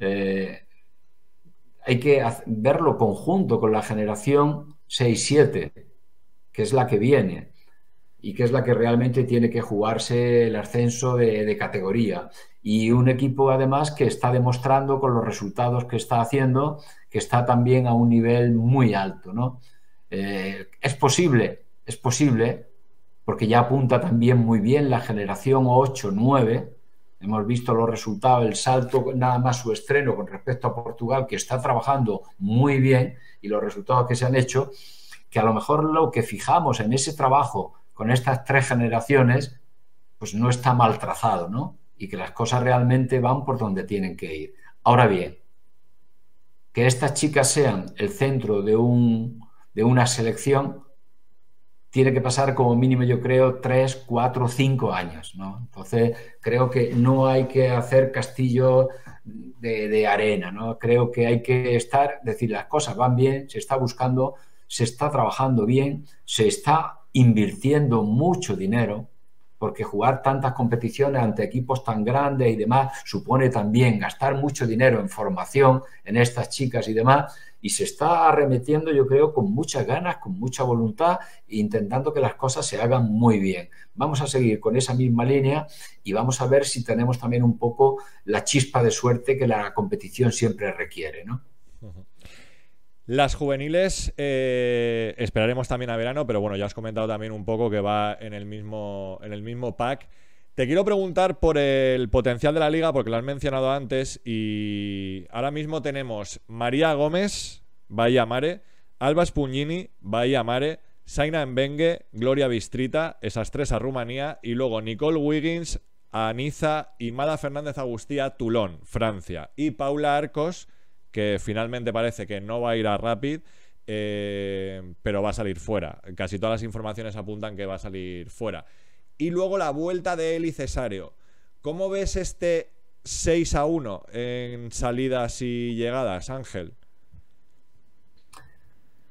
hay que verlo conjunto con la generación 6-7, que es la que viene y que es la que realmente tiene que jugarse el ascenso de categoría. Y un equipo además que está demostrando con los resultados que está haciendo que está también a un nivel muy alto, ¿no? Es posible. Es posible, porque ya apunta también muy bien la generación 8-9. Hemos visto los resultados, el salto, nada más su estreno con respecto a Portugal, que está trabajando muy bien, y los resultados que se han hecho, que a lo mejor lo que fijamos en ese trabajo con estas 3 generaciones, pues no está mal trazado, ¿no? Y que las cosas realmente van por donde tienen que ir. Ahora bien, que estas chicas sean el centro de una selección tiene que pasar como mínimo, yo creo, 3, 4, 5 años, ¿no? Entonces, creo que no hay que hacer castillo de arena, ¿no? Creo que hay que estar, decir, las cosas van bien, se está buscando, se está trabajando bien, se está invirtiendo mucho dinero, porque jugar tantas competiciones ante equipos tan grandes y demás supone también gastar mucho dinero en formación, en estas chicas y demás, y se está arremetiendo, yo creo, con muchas ganas, con mucha voluntad, e intentando que las cosas se hagan muy bien. Vamos a seguir con esa misma línea y vamos a ver si tenemos también un poco la chispa de suerte que la competición siempre requiere, ¿no? Uh-huh. Las juveniles esperaremos también a verano, pero bueno, ya has comentado también un poco que va en el mismo pack. Te quiero preguntar por el potencial de la liga, porque lo has mencionado antes, y ahora mismo tenemos María Gómez, Bahía Mare, Alba Spugnini, Bahía Mare, Saina Mbengue, Gloria Bistrita, esas tres a Rumanía, y luego Nicole Wiggins, Aniza y Mala Fernández Agustía, Toulon, Francia, y Paula Arcos, que finalmente parece que no va a ir a Rapid, pero va a salir fuera. Casi todas las informaciones apuntan que va a salir fuera. Y luego la vuelta de Eli Cesario. ¿Cómo ves este 6-1 en salidas y llegadas, Ángel?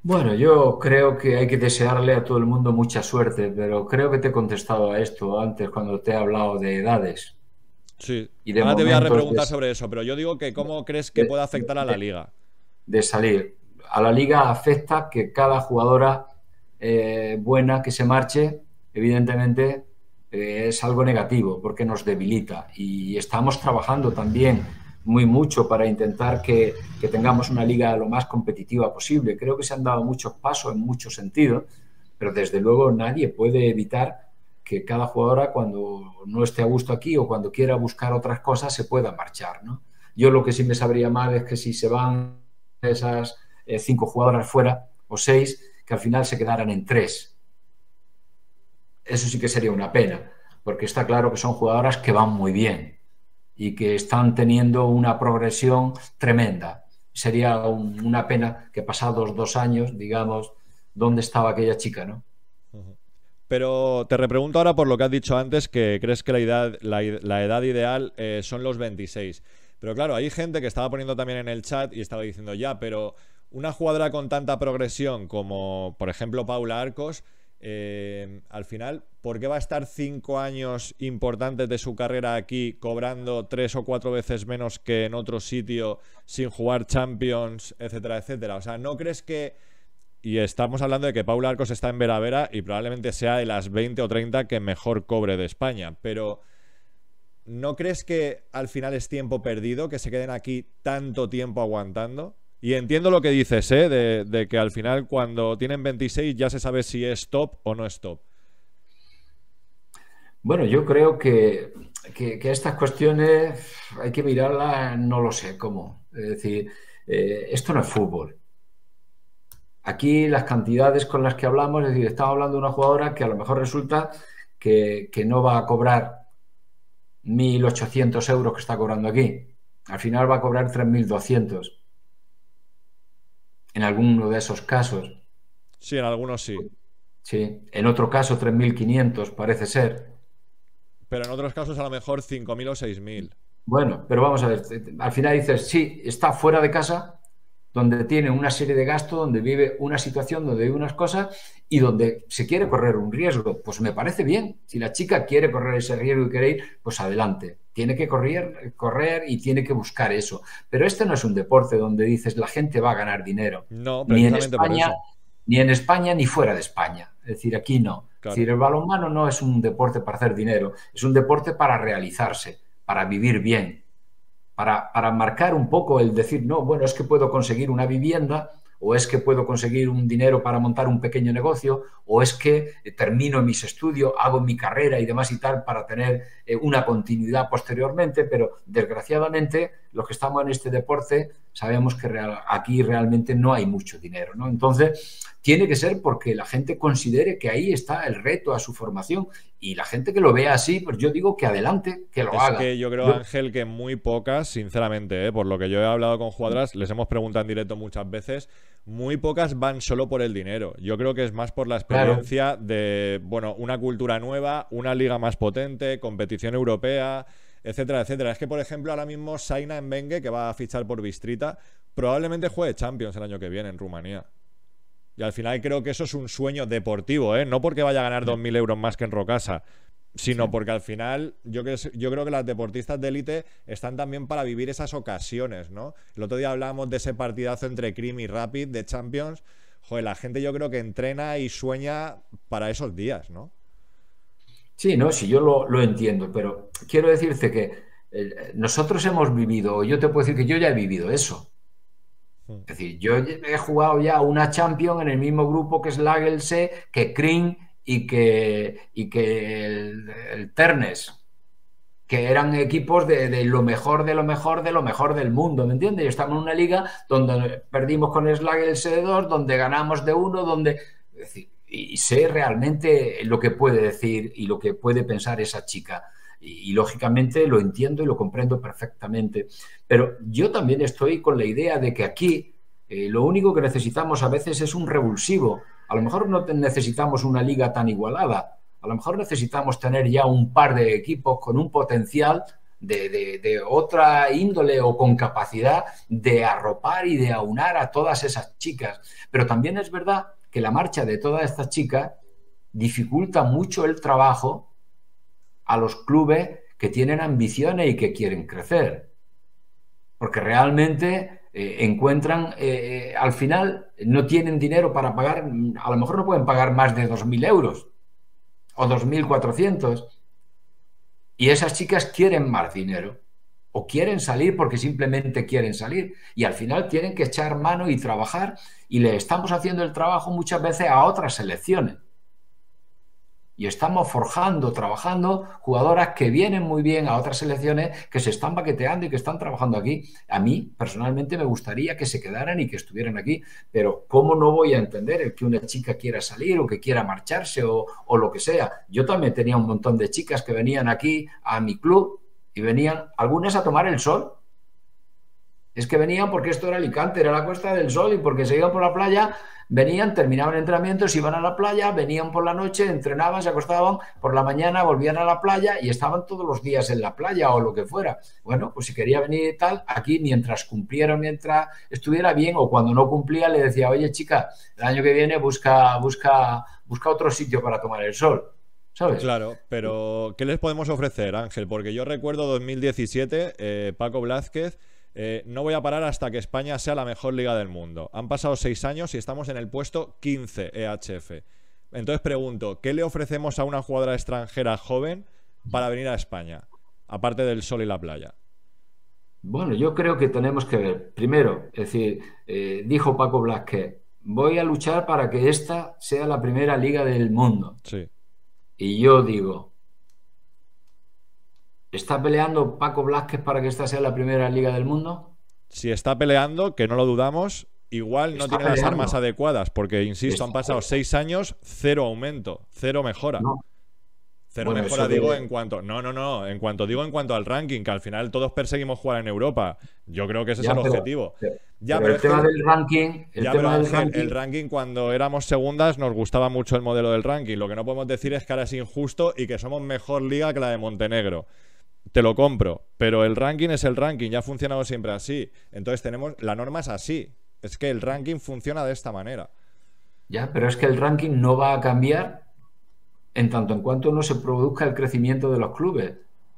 Bueno, yo creo que hay que desearle a todo el mundo mucha suerte, pero creo que te he contestado a esto antes cuando te he hablado de edades. Sí, y ahora te voy a repreguntar sobre eso, pero yo digo que ¿cómo crees que puede afectar a la liga? De salir. A la liga afecta que cada jugadora buena que se marche, evidentemente, es algo negativo porque nos debilita. Y estamos trabajando también muy mucho para intentar que tengamos una liga lo más competitiva posible. Creo que se han dado muchos pasos en muchos sentidos, pero desde luego nadie puede evitar que cada jugadora, cuando no esté a gusto aquí o cuando quiera buscar otras cosas, se pueda marchar, ¿no? Yo lo que sí me sabría mal es que si se van esas 5 jugadoras fuera o 6, que al final se quedaran en 3. Eso sí que sería una pena, porque está claro que son jugadoras que van muy bien y que están teniendo una progresión tremenda. Sería una pena que pasados 2 años, digamos, ¿dónde estaba aquella chica, no? Uh-huh. Pero te repregunto ahora por lo que has dicho antes, que crees que la edad ideal son los 26. Pero claro, hay gente que estaba poniendo también en el chat y estaba diciendo ya, pero una jugadora con tanta progresión como, por ejemplo, Paula Arcos, al final, ¿por qué va a estar 5 años importantes de su carrera aquí cobrando 3 o 4 veces menos que en otro sitio sin jugar Champions, etcétera, etcétera? O sea, ¿no crees que... Y estamos hablando de que Paula Arcos está en Vera Vera y probablemente sea de las 20 o 30 que mejor cobre de España. Pero ¿no crees que al final es tiempo perdido, que se queden aquí tanto tiempo aguantando? Y entiendo lo que dices, ¿eh? De que al final cuando tienen 26 ya se sabe si es top o no es top. Bueno, yo creo que estas cuestiones hay que mirarlas, no lo sé cómo. Es decir, esto no es fútbol. Aquí las cantidades con las que hablamos, es decir, estamos hablando de una jugadora que a lo mejor resulta que no va a cobrar 1.800 euros que está cobrando aquí. Al final va a cobrar 3.200 en alguno de esos casos. Sí, en algunos sí. Sí, en otro caso 3.500 parece ser. Pero en otros casos a lo mejor 5.000 o 6.000. Bueno, pero vamos a ver, al final dices, sí, está fuera de casa, donde tiene una serie de gastos, donde vive una situación, donde vive unas cosas y donde se quiere correr un riesgo. Pues me parece bien. Si la chica quiere correr ese riesgo y quiere ir, pues adelante. Tiene que correr y tiene que buscar eso. Pero este no es un deporte donde dices la gente va a ganar dinero. No, precisamente por eso. Ni en España ni fuera de España. Es decir, aquí no. Claro. Es decir, el balonmano no es un deporte para hacer dinero. Es un deporte para realizarse, para vivir bien. Para marcar un poco el decir, no, bueno, es que puedo conseguir una vivienda o es que puedo conseguir un dinero para montar un pequeño negocio o es que termino mis estudios, hago mi carrera y demás y tal para tener una continuidad posteriormente, pero desgraciadamente los que estamos en este deporte sabemos que aquí realmente no hay mucho dinero, ¿no? Entonces, tiene que ser porque la gente considere que ahí está el reto a su formación, y la gente que lo vea así, pues yo digo que adelante, que lo haga. Es que yo creo, Ángel, que muy pocas, sinceramente, por lo que yo he hablado con jugadoras, les hemos preguntado en directo muchas veces, muy pocas van solo por el dinero. Yo creo que es más por la experiencia de, bueno, una cultura nueva, una liga más potente, competición europea, etcétera, etcétera. Es que, por ejemplo, ahora mismo Saina Mbengue, que va a fichar por Bistrita, probablemente juegue Champions el año que viene en Rumanía. Y al final creo que eso es un sueño deportivo, ¿eh? No porque vaya a ganar 2.000 euros más que en Rocasa, sino porque al final yo creo que las deportistas de élite están también para vivir esas ocasiones, ¿no? El otro día hablábamos de ese partidazo entre Cream y Rapid de Champions. Joder, la gente yo creo que entrena y sueña para esos días, ¿no? Sí, no, sí, yo lo entiendo, pero quiero decirte que nosotros hemos vivido, yo te puedo decir que yo ya he vivido eso. Es decir, yo he jugado ya una Champions en el mismo grupo que Slagelse, que Kring y que el Ternes, que eran equipos de lo mejor, de lo mejor, de lo mejor del mundo, ¿me entiendes? Y estamos en una liga donde perdimos con Slagelse de 2, donde ganamos de 1, donde... Es decir, y sé realmente lo que puede decir y lo que puede pensar esa chica. Y lógicamente lo entiendo y lo comprendo perfectamente. Pero yo también estoy con la idea de que aquí lo único que necesitamos a veces es un revulsivo. A lo mejor no necesitamos una liga tan igualada. A lo mejor necesitamos tener ya un par de equipos con un potencial de otra índole o con capacidad de arropar y de aunar a todas esas chicas. Pero también es verdad que la marcha de todas estas chicas dificulta mucho el trabajo a los clubes que tienen ambiciones y que quieren crecer, porque realmente encuentran, al final no tienen dinero para pagar, a lo mejor no pueden pagar más de 2.000 euros o 2.400, y esas chicas quieren más dinero o quieren salir porque simplemente quieren salir, y al final tienen que echar mano y trabajar, y le estamos haciendo el trabajo muchas veces a otras selecciones. Y estamos forjando, trabajando jugadoras que vienen muy bien a otras selecciones, que se están baqueteando y que están trabajando aquí. A mí, personalmente, me gustaría que se quedaran y que estuvieran aquí, pero ¿cómo no voy a entender el que una chica quiera salir o que quiera marcharse o lo que sea? Yo también tenía un montón de chicas que venían aquí a mi club y venían, algunas a tomar el sol. Es que venían porque esto era Alicante, era la Costa del Sol, y porque se iban por la playa, venían, terminaban entrenamientos, iban a la playa, venían por la noche, entrenaban, se acostaban, por la mañana volvían a la playa y estaban todos los días en la playa o lo que fuera. Bueno, pues si quería venir tal, aquí mientras cumpliera, mientras estuviera bien, o cuando no cumplía le decía, oye chica, el año que viene busca otro sitio para tomar el sol. ¿Sabes? Claro, pero ¿qué les podemos ofrecer, Ángel? Porque yo recuerdo 2017, Paco Blázquez... no voy a parar hasta que España sea la mejor liga del mundo. Han pasado 6 años y estamos en el puesto 15 EHF. Entonces pregunto, ¿qué le ofrecemos a una jugadora extranjera joven para venir a España? Aparte del sol y la playa. Bueno, yo creo que tenemos que ver. Primero, es decir, dijo Paco Blázquez, voy a luchar para que esta sea la primera liga del mundo. Sí. Y yo digo... ¿Está peleando Paco Blázquez para que esta sea la primera liga del mundo? Si está peleando, que no lo dudamos, igual no tiene las armas adecuadas, porque, insisto, han pasado 6 años, 0 aumento, 0 mejora. Cero mejora, digo, en cuanto... No, en cuanto digo, en cuanto al ranking, que al final todos perseguimos jugar en Europa. Yo creo que ese es el objetivo. Ya, pero el tema del ranking... El ranking, cuando éramos segundas, nos gustaba mucho el modelo del ranking. Lo que no podemos decir es que ahora es injusto y que somos mejor liga que la de Montenegro. Te lo compro, pero el ranking es el ranking, ya ha funcionado siempre así. Entonces tenemos, la norma es así, es que el ranking funciona de esta manera. Ya, pero es que el ranking no va a cambiar en tanto en cuanto no se produzca el crecimiento de los clubes,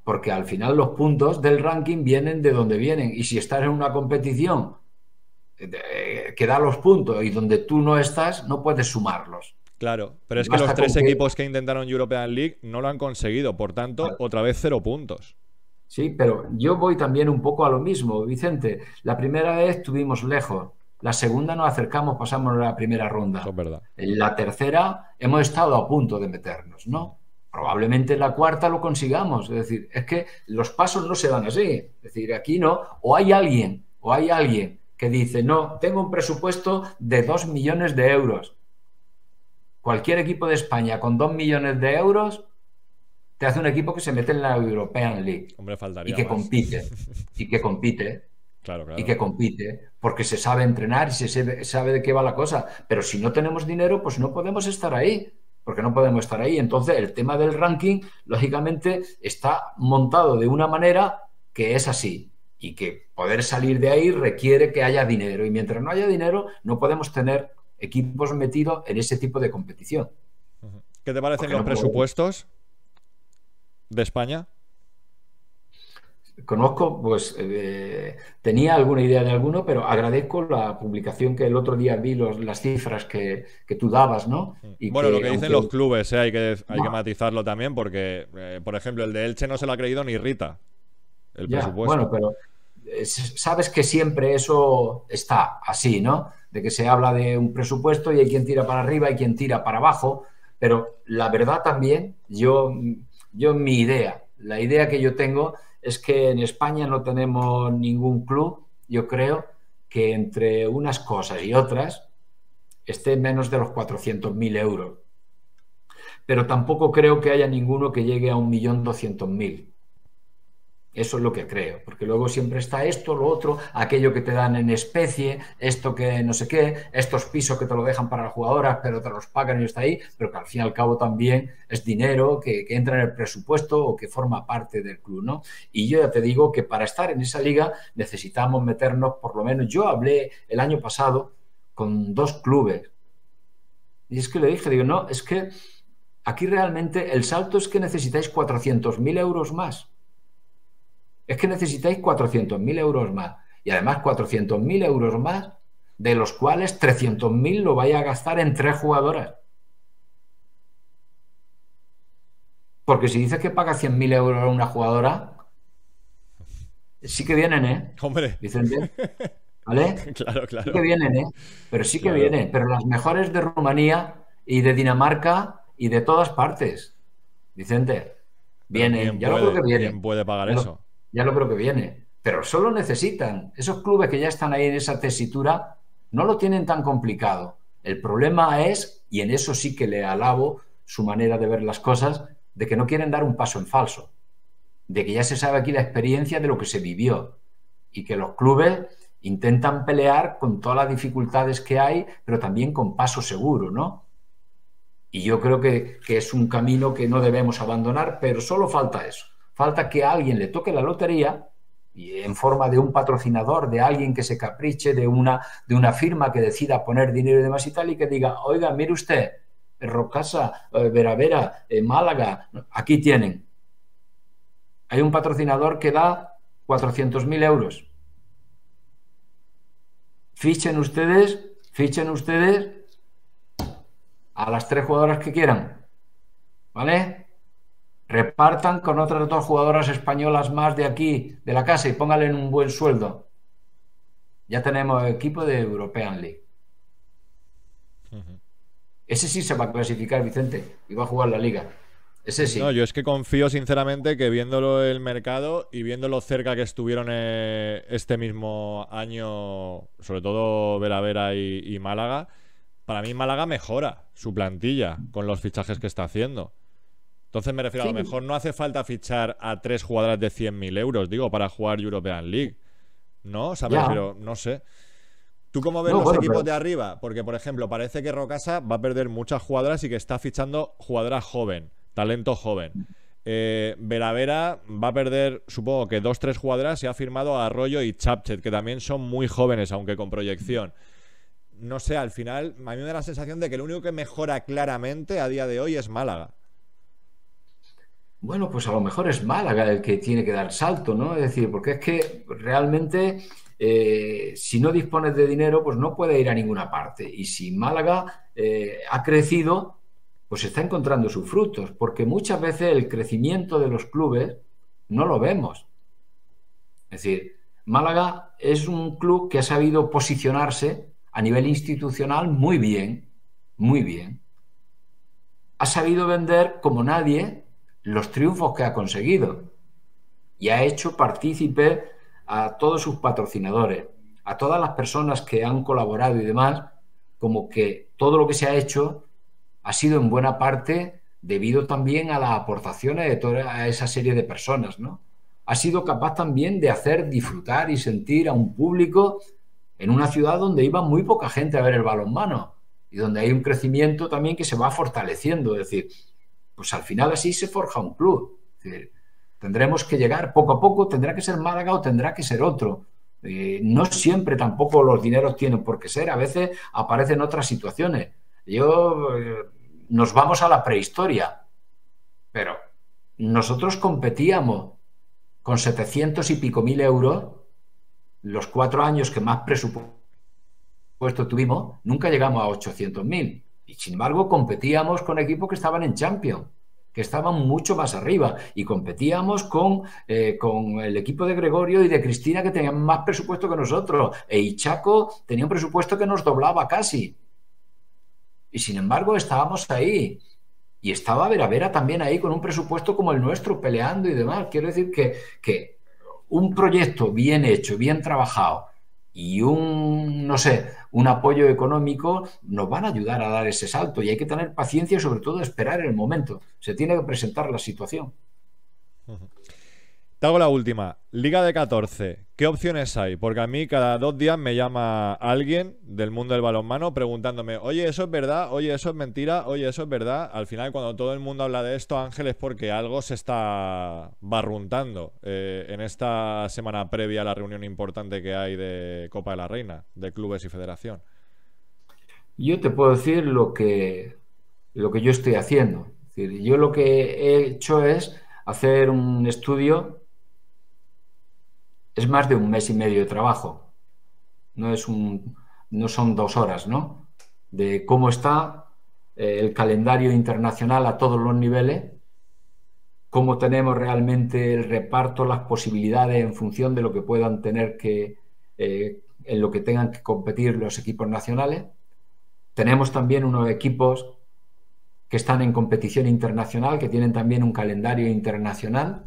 porque al final los puntos del ranking vienen de donde vienen, y si estás en una competición que da los puntos y donde tú no estás, no puedes sumarlos. Claro, pero es que los 3 equipos que intentaron European League no lo han conseguido, por tanto, otra vez 0 puntos. Sí, pero yo voy también un poco a lo mismo, Vicente. La primera vez estuvimos lejos, la segunda nos acercamos, pasamos a la primera ronda. Eso es verdad. En la tercera hemos estado a punto de meternos, ¿no? probablemente en la cuarta lo consigamos. Es decir, es que los pasos no se dan así. Es decir, aquí no, o hay alguien que dice, no, tengo un presupuesto de 2 millones de euros. Cualquier equipo de España con 2 millones de euros te hace un equipo que se mete en la European League. Hombre, faltaría y que más. compite. Claro. Y que compite, porque se sabe entrenar y se sabe de qué va la cosa. Pero si no tenemos dinero, pues no podemos estar ahí, porque no podemos estar ahí. Entonces, el tema del ranking, lógicamente, está montado de una manera que es así. Y que poder salir de ahí requiere que haya dinero. Y mientras no haya dinero, no podemos tener equipos metidos en ese tipo de competición. ¿Qué te parecen los presupuestos de España? Conozco, pues tenía alguna idea de alguno, pero agradezco la publicación que el otro día vi, las cifras que tú dabas, ¿no? Y bueno, lo que dicen los clubes, hay que matizarlo también, porque, por ejemplo, el de Elche no se lo ha creído ni Rita, el presupuesto. Bueno, pero sabes que siempre eso está así, ¿no? De que se habla de un presupuesto y hay quien tira para arriba y quien tira para abajo, pero la verdad también, la idea que yo tengo es que en España no tenemos ningún club, yo creo, que entre unas cosas y otras esté menos de los 400.000 euros. Pero tampoco creo que haya ninguno que llegue a 1.200.000. Eso es lo que creo, porque luego siempre está esto, lo otro, aquello que te dan en especie, esto que no sé qué, estos pisos que te lo dejan para las jugadoras, pero te los pagan y está ahí, pero que al fin y al cabo también es dinero que entra en el presupuesto o que forma parte del club, ¿no? Y yo ya te digo que para estar en esa liga necesitamos meternos, por lo menos, yo hablé el año pasado con 2 clubes y es que le dije, digo, no, es que aquí realmente el salto es que necesitáis 400.000 euros más. Es que necesitáis 400.000 euros más. Y además 400.000 euros más, de los cuales 300.000 lo vais a gastar en 3 jugadoras. Porque si dices que pagas 100.000 euros a una jugadora, sí que vienen, ¿eh? Hombre. Vicente, ¿vale? Claro. Sí que vienen, ¿eh? Pero sí que vienen. Pero las mejores de Rumanía y de Dinamarca y de todas partes, Vicente, vienen. Ya lo creo que vienen. ¿Quién puede pagar eso? Ya lo creo que viene, pero solo necesitan. Esos clubes que ya están ahí en esa tesitura no lo tienen tan complicado. El problema es, y en eso sí que le alabo su manera de ver las cosas, de que no quieren dar un paso en falso, de que ya se sabe aquí la experiencia de lo que se vivió y que los clubes intentan pelear con todas las dificultades que hay, pero también con paso seguro, ¿no? Y yo creo que es un camino que no debemos abandonar, pero solo falta eso. Falta que a alguien le toque la lotería y en forma de un patrocinador, de alguien que se capriche, de una firma que decida poner dinero y demás y tal, y que diga, oiga, mire usted, Rocasa, Vera Vera, Málaga, aquí tienen. Hay un patrocinador que da 400.000 euros. Fichen ustedes a las 3 jugadoras que quieran, ¿vale? Repartan con otras 2 jugadoras españolas más de aquí, de la casa, y pónganle un buen sueldo. Ya tenemos equipo de European League. Ese sí se va a clasificar, Vicente, y va a jugar la liga. Ese sí. No, yo es que confío sinceramente que viéndolo el mercado y viéndolo cerca que estuvieron este mismo año, sobre todo Vera Vera y Málaga, para mí Málaga mejora su plantilla con los fichajes que está haciendo. Entonces me refiero, a lo mejor no hace falta fichar a 3 jugadoras de 100.000 euros, digo, para jugar European League, ¿no? O sea, me refiero, no sé. ¿Tú cómo ves los equipos de arriba? Porque, por ejemplo, parece que Rocasa va a perder muchas jugadoras y que está fichando jugadoras joven, talento joven. Vera Vera va a perder, supongo que 2-3 jugadoras y ha firmado a Arroyo y Chapchet, que también son muy jóvenes, aunque con proyección. No sé, al final, a mí me da la sensación de que lo único que mejora claramente a día de hoy es Málaga. Bueno, pues a lo mejor es Málaga el que tiene que dar salto, ¿no? Es decir, porque es que realmente si no dispones de dinero, pues no puede ir a ninguna parte. Y si Málaga ha crecido, pues está encontrando sus frutos, porque muchas veces el crecimiento de los clubes no lo vemos. Es decir, Málaga es un club que ha sabido posicionarse a nivel institucional muy bien, muy bien. Ha sabido vender como nadie los triunfos que ha conseguido y ha hecho partícipe a todos sus patrocinadores, a todas las personas que han colaborado y demás, como que todo lo que se ha hecho ha sido en buena parte debido también a las aportaciones de toda esa serie de personas, ¿no? Ha sido capaz también de hacer disfrutar y sentir a un público en una ciudad donde iba muy poca gente a ver el balonmano y donde hay un crecimiento también que se va fortaleciendo. Es decir, pues al final así se forja un club. Es decir, tendremos que llegar poco a poco, tendrá que ser Málaga o tendrá que ser otro. No siempre tampoco los dineros tienen por qué ser, a veces aparecen otras situaciones. Nos vamos a la prehistoria, pero nosotros competíamos con 700 y pico mil euros, los 4 años que más presupuesto tuvimos, nunca llegamos a 800.000. Y sin embargo competíamos con equipos que estaban en Champions, que estaban mucho más arriba. Y competíamos con el equipo de Gregorio y de Cristina, que tenían más presupuesto que nosotros. E Ichaco tenía un presupuesto que nos doblaba casi. Y sin embargo estábamos ahí. Y estaba Vera Vera también ahí con un presupuesto como el nuestro, peleando y demás. Quiero decir que un proyecto bien hecho, bien trabajado y un apoyo económico nos van a ayudar a dar ese salto. Y hay que tener paciencia y sobre todo esperar el momento. Se tiene que presentar la situación. Te hago la última. Liga de 14. ¿Qué opciones hay? Porque a mí cada 2 días me llama alguien del mundo del balonmano preguntándome, oye, eso es verdad, oye, eso es mentira, oye, eso es verdad. Al final, cuando todo el mundo habla de esto, Ángel, es porque algo se está barruntando en esta semana previa a la reunión importante que hay de Copa de la Reina, de clubes y federación. Yo te puedo decir lo que yo estoy haciendo. Es decir, yo lo que he hecho es hacer un estudio. Es más de 1 mes y medio de trabajo, no son 2 horas, ¿no? De cómo está el calendario internacional a todos los niveles, cómo tenemos realmente el reparto, las posibilidades en función de lo que puedan tener que, en lo que tengan que competir los equipos nacionales. Tenemos también unos equipos que están en competición internacional, que tienen también un calendario internacional.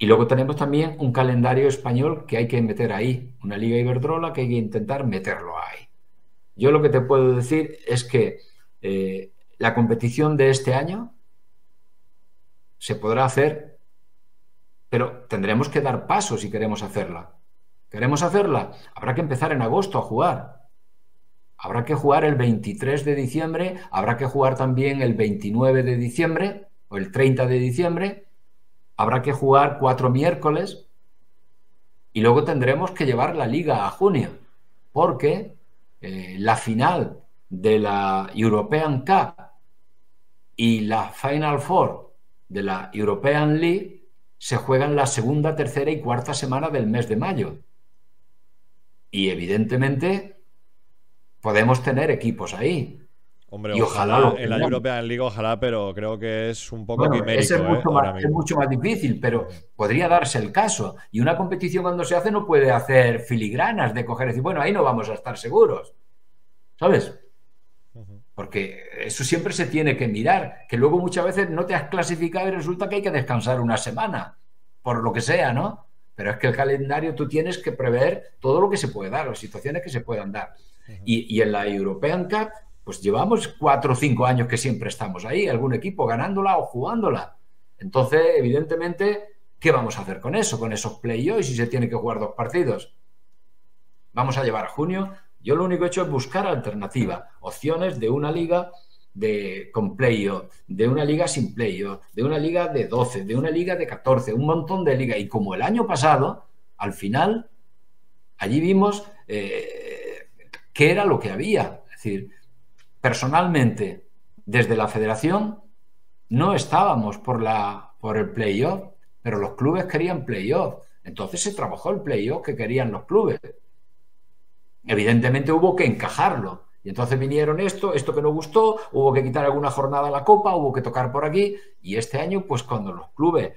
Y luego tenemos también un calendario español que hay que meter ahí, una Liga Iberdrola que hay que intentar meterlo ahí. Yo lo que te puedo decir es que la competición de este año se podrá hacer, pero tendremos que dar pasos si queremos hacerla. ¿Queremos hacerla? Habrá que empezar en agosto a jugar. Habrá que jugar el 23 de diciembre, habrá que jugar también el 29 de diciembre o el 30 de diciembre. Habrá que jugar 4 miércoles y luego tendremos que llevar la liga a junio, porque la final de la European Cup y la Final Four de la European League se juegan la 2ª, 3ª y 4ª semana del mes de mayo. Y evidentemente podemos tener equipos ahí. Hombre, y ojalá en la European League, ojalá, pero creo que es un poco quimérico. Es mucho más difícil, pero podría darse el caso. Y una competición cuando se hace no puede hacer filigranas de coger y decir, bueno, ahí no vamos a estar seguros, ¿sabes? Porque eso siempre se tiene que mirar, que luego muchas veces no te has clasificado y resulta que hay que descansar una semana, por lo que sea, ¿no? Pero es que el calendario tú tienes que prever todo lo que se puede dar, las situaciones que se puedan dar. Y en la European Cup pues llevamos 4 o 5 años que siempre estamos ahí, algún equipo ganándola o jugándola. Entonces, evidentemente, ¿qué vamos a hacer con eso? Con esos playoffs, si se tiene que jugar 2 partidos. Vamos a llevar a junio. Yo lo único que he hecho es buscar alternativas, opciones de una liga con playoffs, de una liga sin playoffs, de una liga de 12, de una liga de 14, un montón de ligas. Y como el año pasado, al final, allí vimos qué era lo que había. Es decir, personalmente, desde la federación, no estábamos por el playoff, pero los clubes querían playoff. Entonces se trabajó el playoff que querían los clubes. Evidentemente hubo que encajarlo. Y entonces vinieron esto que no gustó, hubo que quitar alguna jornada a la Copa, hubo que tocar por aquí. Y este año, pues cuando los clubes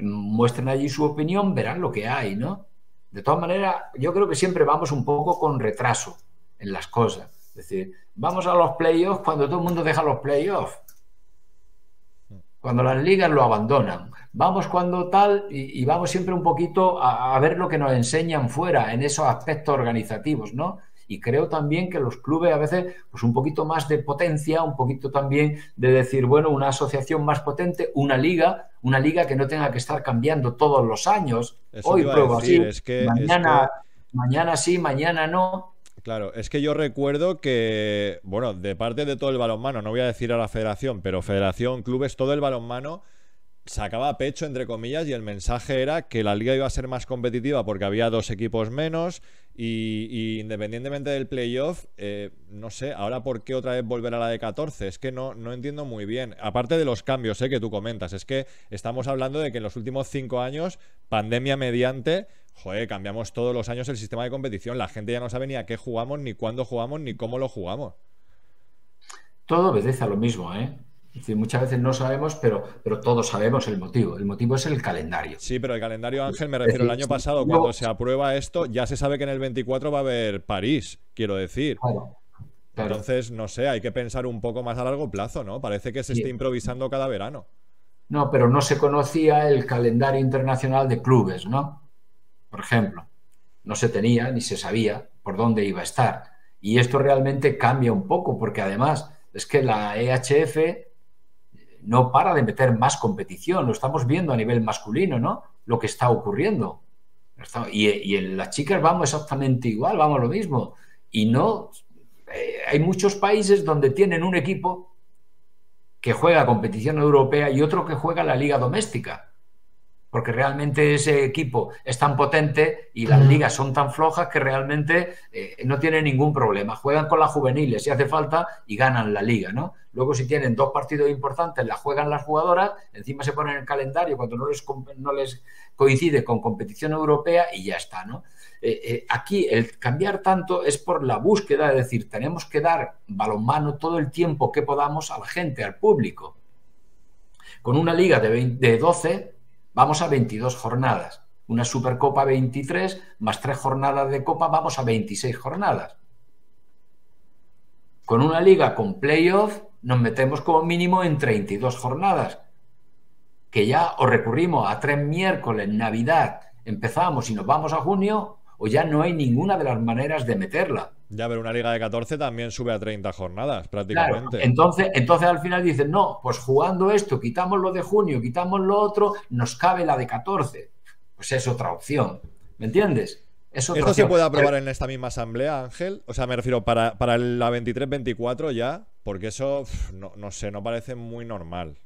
muestren allí su opinión, verán lo que hay, ¿no? De todas maneras, yo creo que siempre vamos un poco con retraso en las cosas. Es decir, vamos a los playoffs cuando todo el mundo deja los playoffs. cuando las ligas lo abandonan. Vamos cuando tal y vamos siempre un poquito a ver lo que nos enseñan fuera en esos aspectos organizativos, ¿no? Y creo también que los clubes a veces, pues un poquito más de potencia, un poquito también de decir, bueno, una asociación más potente, una liga que no tenga que estar cambiando todos los años. Eso hoy pruebo así, mañana sí, mañana no. Claro, es que yo recuerdo que, bueno, de parte de todo el balonmano, no voy a decir a la federación, pero federación, clubes, todo el balonmano sacaba pecho, entre comillas, y el mensaje era que la liga iba a ser más competitiva porque había dos equipos menos y independientemente del playoff, no sé, ahora por qué otra vez volver a la de 14, es que no entiendo muy bien. Aparte de los cambios que tú comentas, es que estamos hablando de que en los últimos 5 años, pandemia mediante, joder, cambiamos todos los años el sistema de competición, la gente ya no sabe ni a qué jugamos, ni cuándo jugamos, ni cómo lo jugamos. Todo obedece a lo mismo, ¿eh? Es decir, muchas veces no sabemos, pero todos sabemos el motivo. El motivo es el calendario. Sí, pero el calendario, Ángel, me refiero al año pasado. Cuando se aprueba esto, ya se sabe que en el 24 va a haber París, quiero decir. Claro, claro. Entonces, no sé, hay que pensar un poco más a largo plazo, ¿no? Parece que se está improvisando cada verano. No, pero no se conocía el calendario internacional de clubes, ¿no? Por ejemplo, no se tenía ni se sabía por dónde iba a estar. Y esto realmente cambia un poco, porque además es que la EHF no para de meter más competición, lo estamos viendo a nivel masculino, ¿no? Lo que está ocurriendo. Y en las chicas vamos exactamente igual, vamos lo mismo. Y no, hay muchos países donde tienen un equipo que juega competición europea y otro que juega la liga doméstica. Porque realmente ese equipo es tan potente y las ligas son tan flojas que realmente no tienen ningún problema. Juegan con las juveniles si hace falta y ganan la liga, ¿no? Luego si tienen 2 partidos importantes, las juegan las jugadoras, encima se ponen el calendario cuando no les coincide con competición europea y ya está, ¿no? Aquí el cambiar tanto es por la búsqueda, es decir, tenemos que dar balonmano todo el tiempo que podamos a la gente, al público. Con una liga de 12... vamos a 22 jornadas, una Supercopa 23, más 3 jornadas de Copa, vamos a 26 jornadas. Con una liga con playoff nos metemos como mínimo en 32 jornadas, que ya o recurrimos a 3 miércoles, Navidad, empezamos y nos vamos a junio, o ya no hay ninguna de las maneras de meterla. Ya, pero una liga de 14 también sube a 30 jornadas prácticamente. Claro, entonces al final dicen, no, pues jugando esto, quitamos lo de junio, quitamos lo otro, nos cabe la de 14. Pues es otra opción, ¿me entiendes? Es otra opción. ¿Esto se puede aprobar en esta misma asamblea, Ángel? O sea, me refiero para la 23-24 ya, porque eso, no sé, no parece muy normal.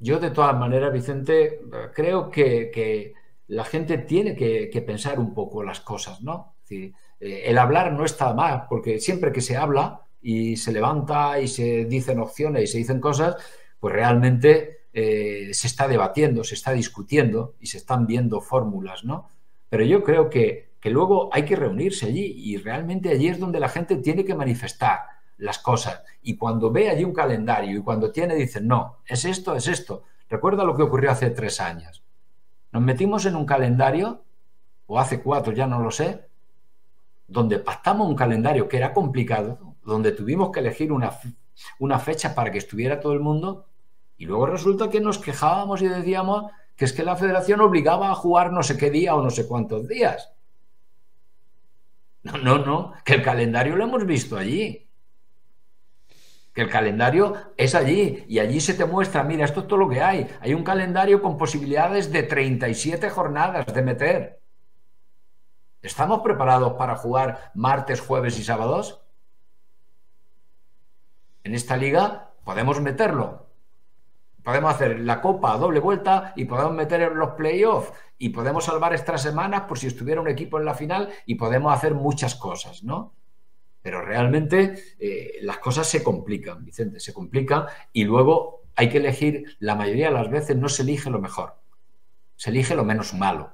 Yo de todas maneras, Vicente, creo que la gente tiene que pensar un poco las cosas, ¿no? Es decir, el hablar no está mal, porque siempre que se habla y se levanta y se dicen opciones y se dicen cosas, pues realmente se está debatiendo, se está discutiendo y se están viendo fórmulas, ¿no? Pero yo creo que luego hay que reunirse allí y realmente allí es donde la gente tiene que manifestar las cosas. Y cuando ve allí un calendario y cuando tiene, dicen, no, es esto, es esto. Recuerda lo que ocurrió hace 3 años. Nos metimos en un calendario, o hace 4, ya no lo sé, donde pactamos un calendario que era complicado, donde tuvimos que elegir una fecha para que estuviera todo el mundo, y luego resulta que nos quejábamos y decíamos que es que la federación obligaba a jugar no sé qué día o no sé cuántos días. No, que el calendario lo hemos visto allí. Que el calendario es allí, y allí se te muestra, mira, esto es todo lo que hay. Hay un calendario con posibilidades de 37 jornadas de meter. ¿Estamos preparados para jugar martes, jueves y sábados? En esta liga podemos meterlo. Podemos hacer la copa a doble vuelta y podemos meter los playoffs y podemos salvar estas semanas por si estuviera un equipo en la final y podemos hacer muchas cosas, ¿no? Pero realmente las cosas se complican, Vicente, se complican y luego hay que elegir, la mayoría de las veces no se elige lo mejor, se elige lo menos malo.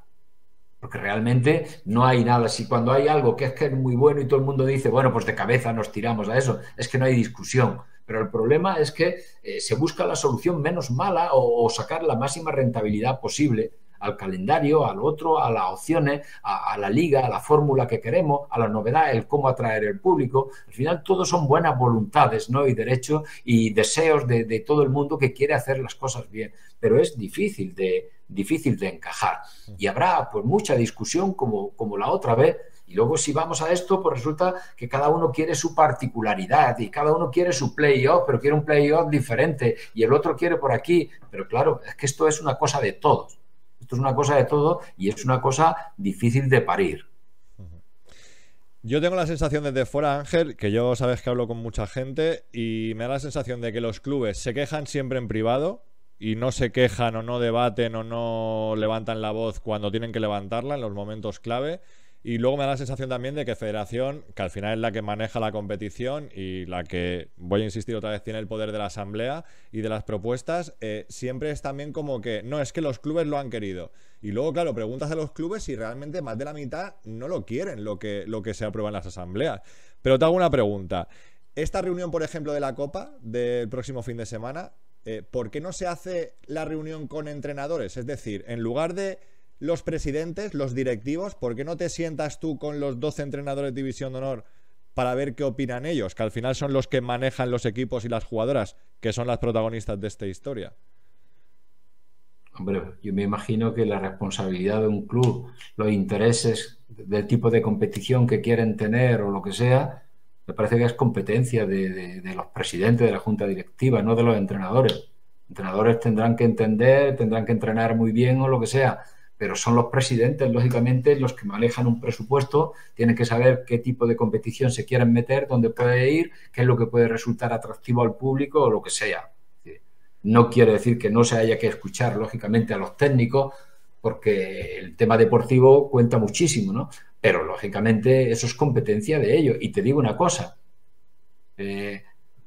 Porque realmente no hay nada. Si cuando hay algo que es muy bueno y todo el mundo dice, bueno, pues de cabeza nos tiramos a eso, es que no hay discusión. Pero el problema es que se busca la solución menos mala o sacar la máxima rentabilidad posible al calendario, al otro, a las opciones, a la liga, a la fórmula que queremos, a la novedad, el cómo atraer el público. Al final, todo son buenas voluntades, ¿no?, y derechos y deseos de todo el mundo que quiere hacer las cosas bien, pero es difícil de encajar. Y habrá pues mucha discusión como la otra vez. Y luego, si vamos a esto, pues resulta que cada uno quiere su particularidad y cada uno quiere su playoff, pero quiere un playoff diferente y el otro quiere por aquí. Pero claro, es que esto es una cosa de todos. Esto es una cosa de todos y es una cosa difícil de parir. Yo tengo la sensación desde fuera, Ángel, que yo sabes que hablo con mucha gente y me da la sensación de que los clubes se quejan siempre en privado y no se quejan o no debaten o no levantan la voz cuando tienen que levantarla en los momentos clave. Y luego me da la sensación también de que Federación, que al final es la que maneja la competición y la que, voy a insistir otra vez, tiene el poder de la asamblea y de las propuestas, siempre es también como que, no, es que los clubes lo han querido. Y luego, claro, preguntas a los clubes si realmente más de la mitad no lo quieren, lo que se aprueba en las asambleas. Pero te hago una pregunta. Esta reunión, por ejemplo, de la Copa del próximo fin de semana, ¿por qué no se hace la reunión con entrenadores? Es decir, en lugar de los presidentes, los directivos, ¿por qué no te sientas tú con los 12 entrenadores de División de Honor para ver qué opinan ellos? Que al final son los que manejan los equipos y las jugadoras, que son las protagonistas de esta historia. Hombre, yo me imagino que la responsabilidad de un club, los intereses del tipo de competición que quieren tener o lo que sea, me parece que es competencia de los presidentes de la junta directiva, no de los entrenadores. Los entrenadores tendrán que entender, tendrán que entrenar muy bien o lo que sea, pero son los presidentes, lógicamente, los que manejan un presupuesto, tienen que saber qué tipo de competición se quieren meter, dónde puede ir, qué es lo que puede resultar atractivo al público o lo que sea. No quiere decir que no se haya que escuchar, lógicamente, a los técnicos, porque el tema deportivo cuenta muchísimo, ¿no? Pero, lógicamente, eso es competencia de ellos. Y te digo una cosa,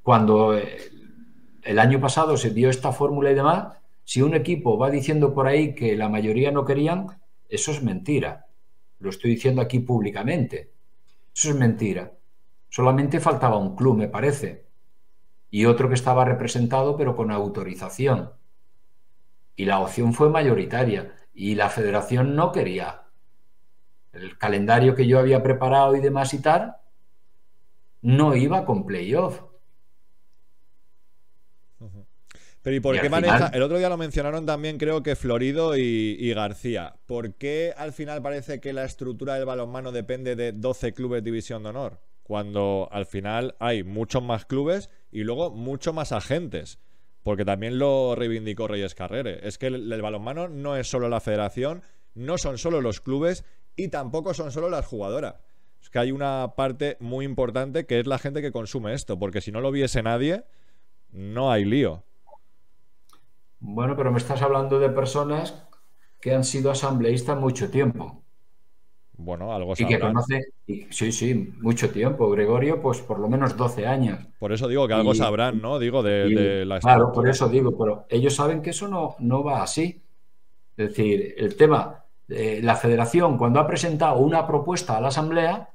cuando el año pasado se dio esta fórmula y demás, si un equipo va diciendo por ahí que la mayoría no querían, eso es mentira. Lo estoy diciendo aquí públicamente. Eso es mentira. Solamente faltaba un club, me parece, y otro que estaba representado, pero con autorización. Y la opción fue mayoritaria, y la federación no quería. El calendario que yo había preparado y demás y tal, no iba con playoff. Pero ¿y por qué maneja? El otro día lo mencionaron también, creo que Florido y García. ¿Por qué al final parece que la estructura del balonmano depende de 12 clubes División de Honor? Cuando al final hay muchos más clubes y luego mucho más agentes. Porque también lo reivindicó Reyes Carrere. Es que el balonmano no es solo la federación, no son solo los clubes y tampoco son solo las jugadoras. Es que hay una parte muy importante que es la gente que consume esto. Porque si no lo viese nadie, no hay lío. Bueno, pero me estás hablando de personas que han sido asambleístas mucho tiempo. Bueno, algo se habla. Y que conocen, sí, mucho tiempo. Gregorio, pues por lo menos 12 años. Por eso digo que algo sabrán, ¿no? Digo, de la historia. Claro, por eso digo, pero ellos saben que eso no va así. Es decir, el tema, la federación cuando ha presentado una propuesta a la asamblea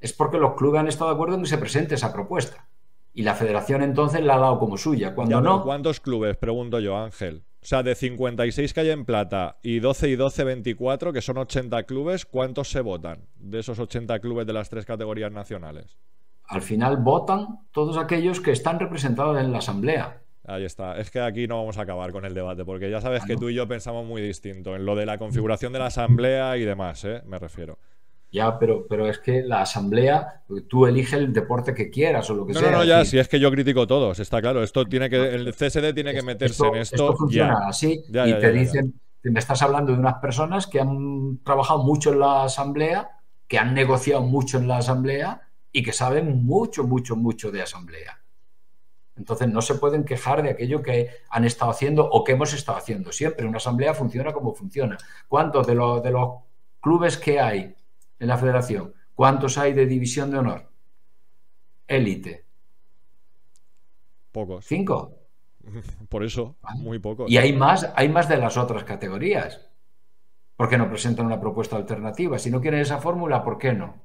es porque los clubes han estado de acuerdo en que se presente esa propuesta. Y la federación entonces la ha dado como suya. Cuando ya, no. ¿Cuántos clubes? Pregunto yo, Ángel. O sea, de 56 que hay en plata y 12 y 12, 24, que son 80 clubes, ¿cuántos se votan de esos 80 clubes de las tres categorías nacionales? Al final votan todos aquellos que están representados en la asamblea. Ahí está. Es que aquí no vamos a acabar con el debate, porque ya sabes que tú y yo pensamos muy distinto en lo de la configuración de la asamblea y demás, ¿eh? Me refiero. Ya, pero es que la asamblea, tú eliges el deporte que quieras o lo que sea. No, ya, si es que yo critico todos, está claro. Esto tiene que, el CSD tiene que meterse en esto. Esto funciona así y te dicen, me estás hablando de unas personas que han trabajado mucho en la asamblea, que han negociado mucho en la asamblea y que saben mucho de asamblea. Entonces no se pueden quejar de aquello que han estado haciendo o que hemos estado haciendo siempre. Una asamblea funciona como funciona. ¿Cuántos de los clubes que hay en la federación? ¿Cuántos hay de División de Honor? Élite. Pocos. 5. Por eso, muy pocos. Y hay más de las otras categorías. ¿Por qué no presentan una propuesta alternativa? Si no quieren esa fórmula, ¿por qué no?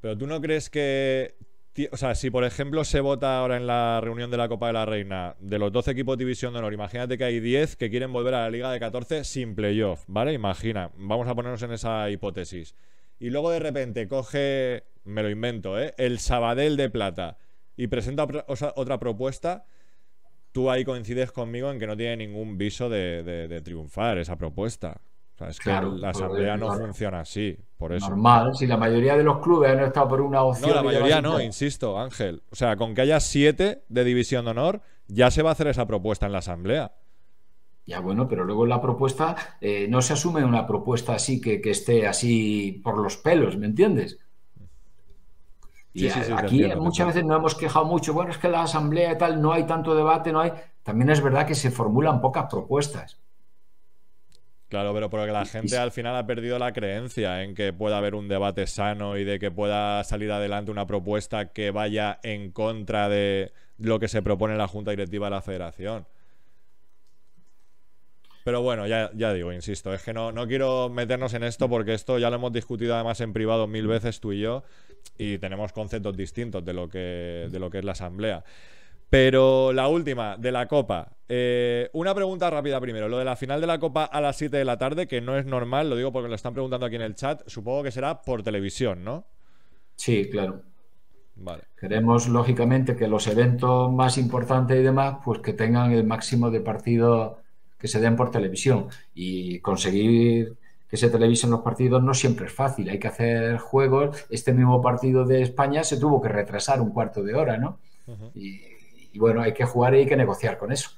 Pero tú no crees que O sea, si por ejemplo se vota ahora en la reunión de la Copa de la Reina de los 12 equipos de División de Honor, imagínate que hay 10 que quieren volver a la Liga de 14 sin playoff, ¿vale? Imagina, vamos a ponernos en esa hipótesis. Y luego de repente coge, me lo invento, ¿eh?, el Sabadell de Plata y presenta otra propuesta. Tú ahí coincides conmigo en que no tiene ningún viso de triunfar esa propuesta. O sea, es claro, que la asamblea no funciona así, por eso. Normal, si la mayoría de los clubes han estado por una opción. No, la mayoría no, insisto, Ángel. O sea, con que haya 7 de división de honor, ya se va a hacer esa propuesta en la asamblea. Ya bueno, pero luego la propuesta, no se asume una propuesta así que esté así por los pelos, ¿me entiendes? Sí, sí, sí, aquí entiendo, muchas veces nos hemos quejado mucho, bueno, es que la asamblea y tal, no hay tanto debate, no hay... También es verdad que se formulan pocas propuestas. Claro, pero porque la gente al final ha perdido la creencia en que pueda haber un debate sano y de que pueda salir adelante una propuesta que vaya en contra de lo que se propone en la Junta Directiva de la Federación. Pero bueno, ya digo, insisto, es que no quiero meternos en esto porque esto ya lo hemos discutido además en privado 1000 veces tú y yo, y tenemos conceptos distintos de lo que es la asamblea. Pero la última, de la Copa. Una pregunta rápida primero. Lo de la final de la Copa a las 7 de la tarde, que no es normal, lo digo porque lo están preguntando aquí en el chat, supongo que será por televisión, ¿no? Sí, claro. Vale. Queremos, lógicamente, que los eventos más importantes y demás, pues que tengan el máximo de partidos que se den por televisión, y conseguir que se televisen los partidos no siempre es fácil, hay que hacer juegos. Este mismo partido de España se tuvo que retrasar un cuarto de hora, ¿no? Uh-huh. Y bueno, hay que jugar y hay que negociar con eso.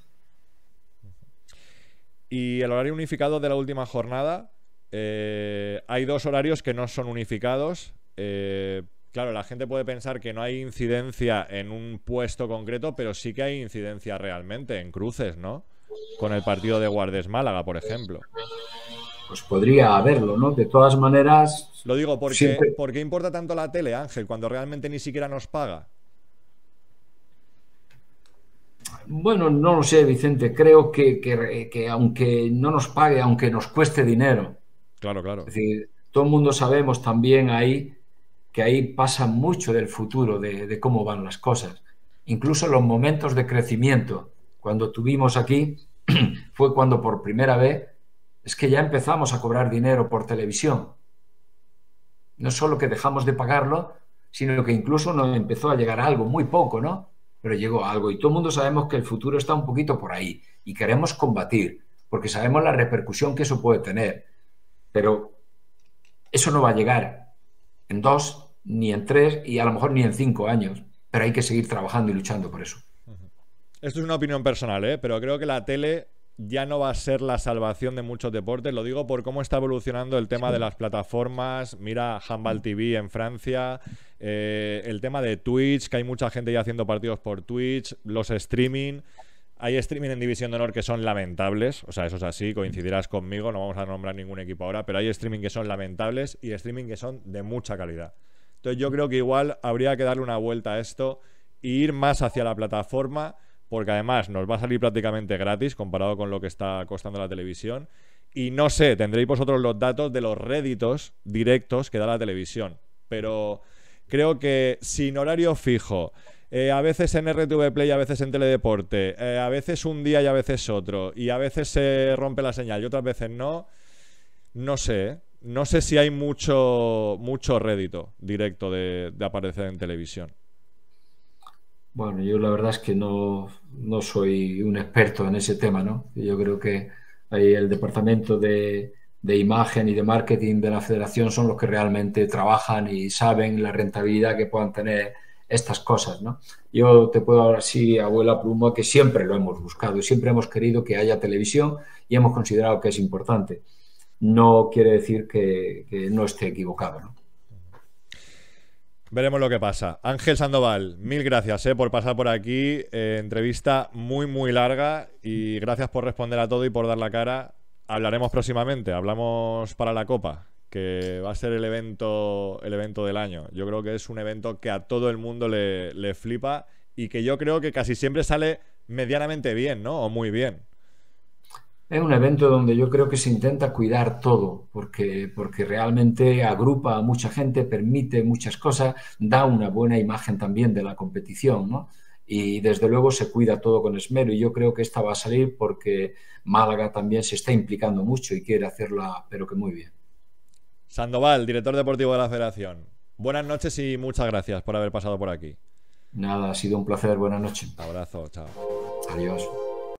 Y el horario unificado de la última jornada, hay dos horarios que no son unificados. Claro, la gente puede pensar que no hay incidencia en un puesto concreto, pero sí que hay incidencia realmente en cruces, ¿no? Con el partido de Guardes Málaga, por ejemplo. Pues podría haberlo, ¿no? De todas maneras... Lo digo porque siempre... ¿Por qué importa tanto la tele, Ángel, cuando realmente ni siquiera nos paga? Bueno, no lo sé, Vicente. Creo que aunque no nos pague, aunque nos cueste dinero... Claro, claro. Es decir, todo el mundo sabemos también ahí que ahí pasa mucho del futuro, de cómo van las cosas. Incluso los momentos de crecimiento... Cuando tuvimos aquí, fue cuando por primera vez, es que ya empezamos a cobrar dinero por televisión. No solo que dejamos de pagarlo, sino que incluso nos empezó a llegar algo, muy poco, ¿no? Pero llegó algo, y todo el mundo sabemos que el futuro está un poquito por ahí, y queremos combatir, porque sabemos la repercusión que eso puede tener. Pero eso no va a llegar en 2, ni en 3, y a lo mejor ni en 5 años. Pero hay que seguir trabajando y luchando por eso. Esto es una opinión personal, ¿eh? Pero creo que la tele ya no va a ser la salvación de muchos deportes. Lo digo por cómo está evolucionando el tema de las plataformas. Mira Handball TV en Francia, el tema de Twitch, que hay mucha gente ya haciendo partidos por Twitch, los streaming. Hay streaming en División de Honor que son lamentables. O sea, eso es así, coincidirás conmigo, no vamos a nombrar ningún equipo ahora, pero hay streaming que son lamentables y streaming que son de mucha calidad. Entonces yo creo que igual habría que darle una vuelta a esto e ir más hacia la plataforma, porque además nos va a salir prácticamente gratis comparado con lo que está costando la televisión. Y no sé, tendréis vosotros los datos de los réditos directos que da la televisión, pero creo que sin horario fijo, a veces en RTV Play, a veces en Teledeporte, a veces un día y a veces otro, y a veces se rompe la señal y otras veces no, no sé si hay mucho rédito directo de aparecer en televisión. Bueno, yo la verdad es que no soy un experto en ese tema, ¿no? Yo creo que ahí el departamento de imagen y de marketing de la federación son los que realmente trabajan y saben la rentabilidad que puedan tener estas cosas, ¿no? Yo te puedo hablar así, abuela pluma, que siempre lo hemos buscado y siempre hemos querido que haya televisión y hemos considerado que es importante. No quiere decir que no esté equivocado, ¿no? Veremos lo que pasa. Ángel Sandoval, 1000 gracias por pasar por aquí. Entrevista muy, muy larga, y gracias por responder a todo y por dar la cara. Hablaremos próximamente. Hablamos para la Copa, que va a ser el evento del año. Yo creo que es un evento que a todo el mundo le flipa y que yo creo que casi siempre sale medianamente bien, ¿no? O muy bien. Es un evento donde yo creo que se intenta cuidar todo, porque realmente agrupa a mucha gente, permite muchas cosas, da una buena imagen también de la competición, ¿no? Y desde luego se cuida todo con esmero, y yo creo que esta va a salir porque Málaga también se está implicando mucho y quiere hacerla, pero que muy bien. Sandoval, director deportivo de la Federación, buenas noches y muchas gracias por haber pasado por aquí. Nada, ha sido un placer, buenas noches. Abrazo, chao. Adiós.